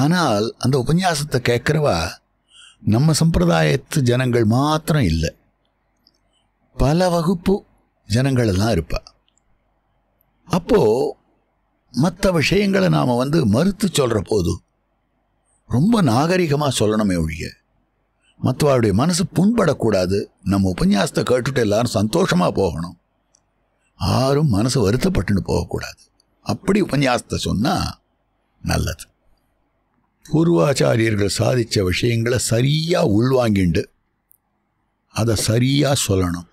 ஆனால் அந்த உபன்யாசத்தை கேட்குறவா நம்ம சம்பிரதாயத்து ஜனங்கள் மாத்திரம் இல்லை, பல வகுப்பு ஜனங்களெல்லாம் இருப்பா. அப்போது மற்ற விஷயங்களை நாம் வந்து மறுத்து சொல்கிற போது ரொம்ப நாகரிகமாக சொல்லணுமே ஒழிய மற்றவாளுடைய மனசு புண்படக்கூடாது. நம்ம உபன்யாசத்தை கேட்டுட்டு எல்லாரும் சந்தோஷமாக போகணும், யாரும் மனசு வருத்தப்பட்டுன்னு போகக்கூடாது. அப்படி உபன்யாசத்தை சொன்னால் நல்லது. பூர்வாச்சாரியர்கள் சாதித்த விஷயங்களை சரியாக உள்வாங்கிண்டு அதை சரியாக சொல்லணும்.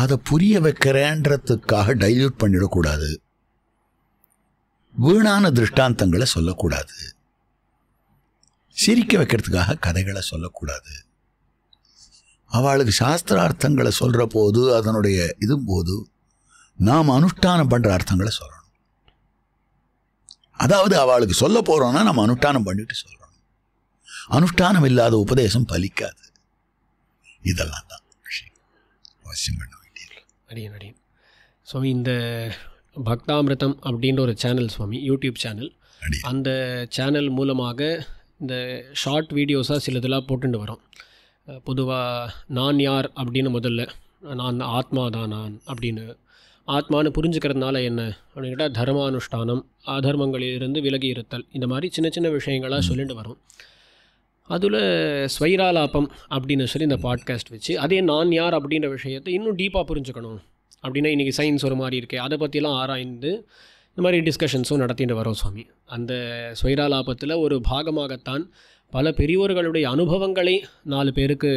அதை புரிய வைக்கிறேன்றதுக்காக டைல்யூட் பண்ணிடக்கூடாது. வீணான திருஷ்டாந்தங்களை சொல்லக்கூடாது. சிரிக்க வைக்கிறதுக்காக கதைகளை சொல்லக்கூடாது. அவளுக்கு சாஸ்திரார்த்தங்களை சொல்கிற போது அதனுடைய இதுவும் போது நாம் அனுஷ்டானம் பண்ணுற அர்த்தங்களை சொல்லணும். அதாவது அவளுக்கு சொல்ல போகிறோன்னா நம்ம அனுஷ்டானம் பண்ணிட்டு சொல்லணும். அனுஷ்டானம் இல்லாத உபதேசம் பலிக்காது. இதெல்லாம் தான் விஷயம், அவசியம் பண்ண வேண்டியது. அடியன் சுவாமி இந்த பக்தாமிரதம் அப்படின்ற ஒரு சேனல் சுவாமி, யூடியூப் சேனல், அந்த சேனல் மூலமாக இந்த ஷார்ட் வீடியோஸாக சில இதெல்லாம் போட்டுட்டு வரோம். பொதுவாக நான் யார் அப்படின்னு முதல்ல நான் ஆத்மா தான், நான் அப்படின்னு ஆத்மானு புரிஞ்சுக்கிறதுனால என்ன அப்படின்னு கேட்டால் தர்மானுஷ்டானம், அதர்மங்களிலிருந்து விலகி இருத்தல், இந்த மாதிரி சின்ன சின்ன விஷயங்களாக சொல்லிட்டு வரோம். அதில் ஸ்வைராலாபம் அப்படின்னு சொல்லி இந்த பாட்காஸ்ட் வச்சு அதே நான் யார் அப்படின்ற விஷயத்தை இன்னும் டீப்பாக புரிஞ்சுக்கணும் அப்படின்னா இன்றைக்கி சயின்ஸ் ஒரு மாதிரி இருக்கே அதை பற்றிலாம் ஆராய்ந்து இந்த மாதிரி டிஸ்கஷன்ஸும் நடத்திட்டு வரோம் சுவாமி. அந்த ஸ்வைராலாபத்தில் ஒரு பாகமாகத்தான் பல பெரியோர்களுடைய அனுபவங்களை 4 பேருக்கு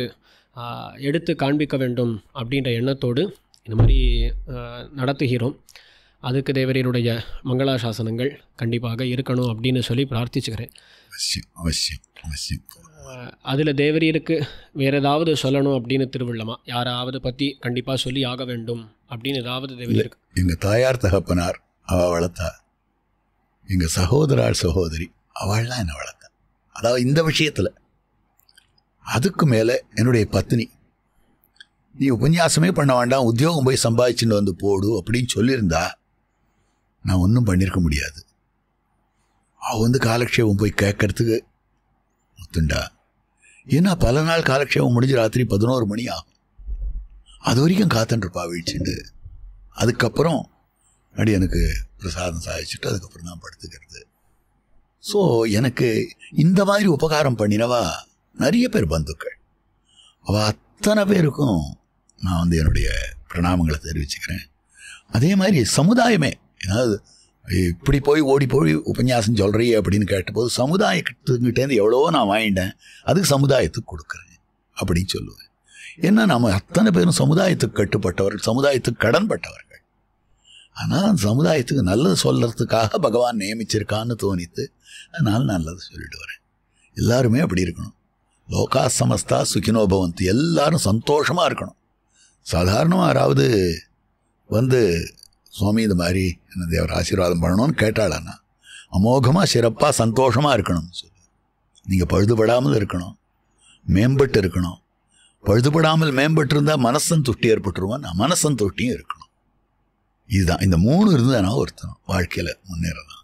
எடுத்து காண்பிக்க வேண்டும் அப்படின்ற எண்ணத்தோடு இந்த மாதிரி நடத்துகிறோம். அதுக்கு தேவரீருடைய மங்களாசாசனங்கள் கண்டிப்பாக இருக்கணும் அப்படின்னு சொல்லி பிரார்த்திச்சுக்கிறேன். அதில் தேவரீருக்கு வேறு ஏதாவது சொல்லணும் அப்படின்னு திருவிழமா யாராவது பற்றி கண்டிப்பாக சொல்லி ஆக வேண்டும் அப்படின்னு ஏதாவது தேவரீருக்கு? எங்கள் தாயார் தகப்பனார் அவள் வளர்த்தா, எங்கள் சகோதரார் சகோதரி அவள்லாம் என்னை வளர்த்தா. அதாவது இந்த விஷயத்தில் அதுக்கு மேலே என்னுடைய பத்னி, நீ உபன்யாசமே பண்ண வேண்டாம், உத்தியோகம் போய் சம்பாதிச்சுன்னு வந்து போடு அப்படின்னு சொல்லியிருந்தா நான் ஒன்றும் பண்ணியிருக்க முடியாது. அவள் வந்து காலக்ஷேபம் போய் கேட்கறதுக்கு ஒத்துண்டா. ஏன்னா பல நாள் காலக்ஷேபம் முடிஞ்சு ராத்திரி 11 மணி ஆகும். அது வரைக்கும் காத்துட்டுருப்பா வீழ்ச்சிட்டு. அதுக்கப்புறம் அப்படி எனக்கு பிரசாதம் சாதிச்சுட்டு அதுக்கப்புறம் தான் படுத்துக்கிறது. ஸோ எனக்கு இந்த மாதிரி உபகாரம் பண்ணினவா நிறைய பேர் பந்துக்கள். அவள் அத்தனை பேருக்கும் நான் வந்து என்னுடைய பிரணாமங்களை தெரிவிச்சுக்கிறேன். அதே மாதிரி சமுதாயமே, ஏதாவது இப்படி போய் ஓடி போய் உபன்யாசம் சொல்றியே அப்படின்னு கேட்டபோது சமுதாயத்துக்கிட்டேருந்து எவ்வளவோ நான் வாங்கிட்டேன், அதுக்கு சமுதாயத்துக்கு கொடுக்குறேன் அப்படின்னு சொல்லுவேன். ஏன்னா நம்ம அத்தனை பேரும் சமுதாயத்துக்கு கட்டுப்பட்டவர்கள், சமுதாயத்துக்கு கடன்பட்டவர்கள். ஆனால் சமுதாயத்துக்கு நல்லது சொல்கிறதுக்காக பகவான் நியமிச்சிருக்கான்னு தோணித்து அதனால் நல்லது சொல்லிட்டு வரேன். எல்லாருமே அப்படி இருக்கணும். லோகா சமஸ்தா சுகினோபவந்தி, எல்லாரும் சந்தோஷமாக இருக்கணும். சாதாரணமாக யாராவது வந்து சுவாமி இது மாதிரி என்ன தேவர் ஆசீர்வாதம் பண்ணணும்னு கேட்டாளான்னா அமோகமாக சிறப்பாக சந்தோஷமாக இருக்கணும்னு சொல்லி நீங்கள் பழுதுபடாமல் இருக்கணும், மேம்பட்டு இருக்கணும். பழுதுபடாமல் மேம்பட்டு இருந்தால் மனசந்தொட்டி ஏற்பட்டுருவான், மனசந்தொட்டியும் இருக்கணும். இதுதான் இந்த மூணு இருந்ததுனா ஒருத்தனும் வாழ்க்கையில் முன்னேறலாம்.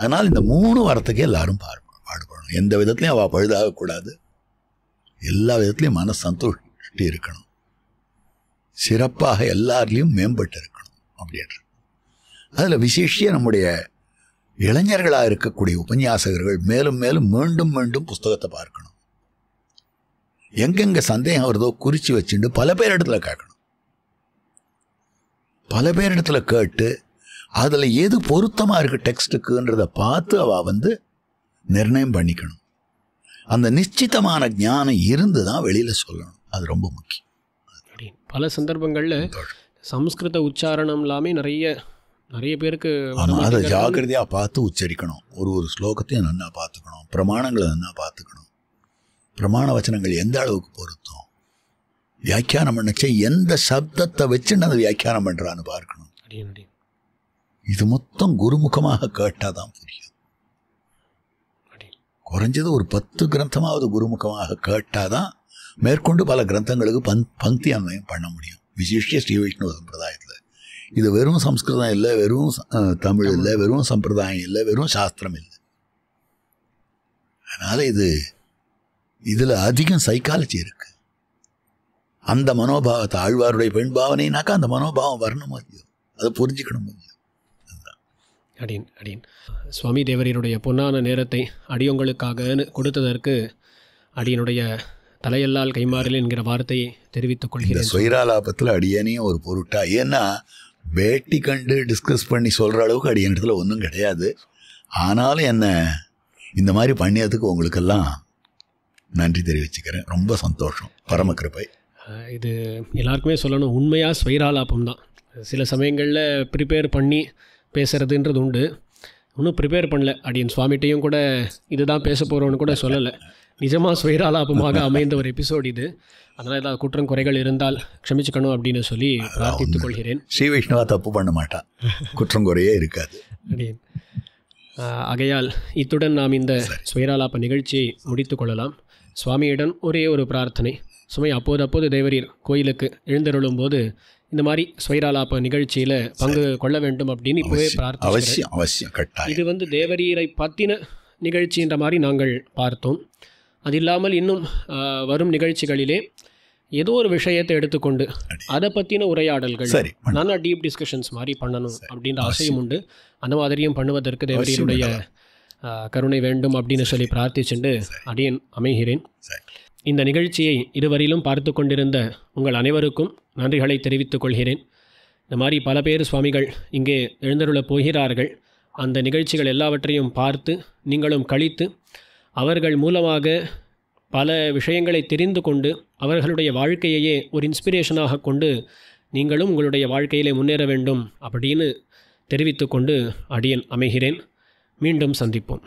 அதனால் இந்த மூணு வரத்துக்கே எல்லாரும் பாடுபடணும். எந்த விதத்துலையும் அவள் பழுதாகக்கூடாது, எல்லா விதத்துலையும் மனசந்தொட்டி இருக்கணும், சிறப்பாக எல்லார்லேயும் மேம்பட்டு இருக்கணும் அப்படின்ற. அதில் விசேஷிய நம்முடைய இளைஞர்களாக இருக்கக்கூடிய உபன்யாசகர்கள் மேலும் மேலும் மீண்டும் மீண்டும் புஸ்தகத்தை பார்க்கணும். எங்கெங்கே சந்தேகம் வருதோ குறித்து வச்சுட்டு பல பேர் இடத்துல கேட்கணும். பல பேர் இடத்துல கேட்டு அதில் எது பொருத்தமாக இருக்குது டெக்ஸ்ட்டுக்குன்றதை பார்த்து அவள் வந்து நிர்ணயம் பண்ணிக்கணும். அந்த நிச்சிதமான ஞானம் இருந்து தான் வெளியில் சொல்லணும். அது ரொம்ப முக்கியம். பல சந்தர்ப்பங்களில் சம்ஸ்கிருத உச்சாரணம் எல்லாமே நிறைய பேருக்கு அதை ஜாக்கிரதையாக பார்த்து உச்சரிக்கணும். ஒரு ஸ்லோகத்தையும் நல்லா பார்த்துக்கணும், பிரமாணங்களை நல்லா பார்த்துக்கணும், பிரமாண வச்சனங்கள் எந்த அளவுக்கு பொருத்தம், வியாக்கியானம் பண்ணச்சே எந்த சப்தத்தை வச்சுன்னு அதை வியாக்கியானம் பண்ணுறான்னு பார்க்கணும். இது மொத்தம் குருமுகமாக கேட்டால் தான் புரியும். குறைஞ்சது ஒரு 10 கிரந்தமாவது குருமுகமாக கேட்டால் தான் மேற்கொண்டு பல கிரந்தங்களுக்கு பங்கி அன்வயம் பண்ண முடியும். விசேஷ ஸ்ரீ வைஷ்ணவ சம்பிரதாயத்தில் இது வெறும் சம்ஸ்கிருதம் இல்லை, வெறும் தமிழ் இல்லை, வெறும் சம்பிரதாயம் இல்லை, வெறும் சாஸ்திரம் இல்லை. அதனால் இதில் அதிகம் சைக்காலஜி இருக்குது. அந்த மனோபாவத்தை ஆழ்வாருடைய பெண் பாவனைனாக்கா அந்த மனோபாவம் வரணும், முடியும், அதை புரிஞ்சுக்கணும், முடியும். அதுதான் அடியன் சுவாமி தேவரீருடைய பொன்னான நேரத்தை அடியவங்களுக்காக கொடுத்ததற்கு அடியனுடைய தலையெல்லால் கைமாறல் என்கிற வார்த்தையை தெரிவித்துக் கொள்கிறேன். ஸ்வைராலாபத்தில் அடியனையும் ஒரு பொருட்டா, ஏன்னா பேட்டி கண்டு டிஸ்கஸ் பண்ணி சொல்கிற அளவுக்கு அடியன் இடத்துல ஒன்றும் கிடையாது. ஆனாலும் என்ன இந்த மாதிரி பண்ணியதுக்கு உங்களுக்கெல்லாம் நன்றி தெரிவிச்சுக்கிறேன். ரொம்ப சந்தோஷம். பரம கிருபை. இது எல்லாருக்குமே சொல்லணும். உண்மையாக ஸ்வைராலாபம் தான். சில சமயங்களில் ப்ரிப்பேர் பண்ணி பேசுகிறதுன்றது உண்டு. இன்னும் ப்ரிப்பேர் பண்ணல. அடியன் சுவாமிகிட்டையும் கூட இதுதான் பேச போகிறோன்னு கூட சொல்லலை. நிஜமாக ஸ்வைராலாபமாக அமைந்த ஒரு எபிசோடு இது. அதனால் ஏதாவது குற்றம் குறைகள் இருந்தால் க்ஷமிச்சுக்கணும் அப்படின்னு சொல்லி பிரார்த்தித்துக் கொள்கிறேன். ஸ்ரீ வைஷ்ணவா தப்பு பண்ண மாட்டா, குற்றம் குறையே இருக்காது. அடியன் ஆகையால் இத்துடன் நாம் இந்த ஸ்வைராலாப நிகழ்ச்சியை முடித்து கொள்ளலாம். சுவாமியிடம் ஒரே ஒரு பிரார்த்தனை. சுமை அப்போது தேவரீர் கோயிலுக்கு எழுந்தருளும் போது இந்த மாதிரி ஸ்வைராலாப நிகழ்ச்சியில் பங்கு கொள்ள வேண்டும் அப்படின்னு இப்போவே பிரார்த்தனை. இது வந்து தேவரீரை பற்றின நிகழ்ச்சின்ற மாதிரி நாங்கள் பார்த்தோம். அது இல்லாமல் இன்னும் வரும் நிகழ்ச்சிகளிலே ஏதோ ஒரு விஷயத்தை எடுத்துக்கொண்டு அதை பற்றின உரையாடல்கள் நானா டீப் டிஸ்கஷன்ஸ் மாதிரி பண்ணணும் அப்படின்ற ஆசையும் உண்டு. அந்த மாதிரியும் பண்ணுவதற்கு தேவரீருடைய கருணை வேண்டும் அப்படின்னு சொல்லி பிரார்த்திச்சுண்டு அடியேன் அமைகிறேன். இந்த நிகழ்ச்சியை இதுவரையிலும் பார்த்து கொண்டிருந்த உங்கள் அனைவருக்கும் நன்றிகளை தெரிவித்துக் கொள்கிறேன். இந்த மாதிரி பல பேர் சுவாமிகள் இங்கே எழுந்தருளப் போகிறார்கள். அந்த நிகழ்ச்சிகள் எல்லாவற்றையும் பார்த்து நீங்களும் கழித்து அவர்கள் மூலமாக பல விஷயங்களை தெரிந்து கொண்டு அவர்களுடைய வாழ்க்கையையே ஒரு இன்ஸ்பிரேஷனாக கொண்டு நீங்களும் உங்களுடைய வாழ்க்கையிலே முன்னேற வேண்டும் அப்படின்னு தெரிவித்து கொண்டு அடியேன் அமைகிறேன். மீண்டும் சந்திப்போம்.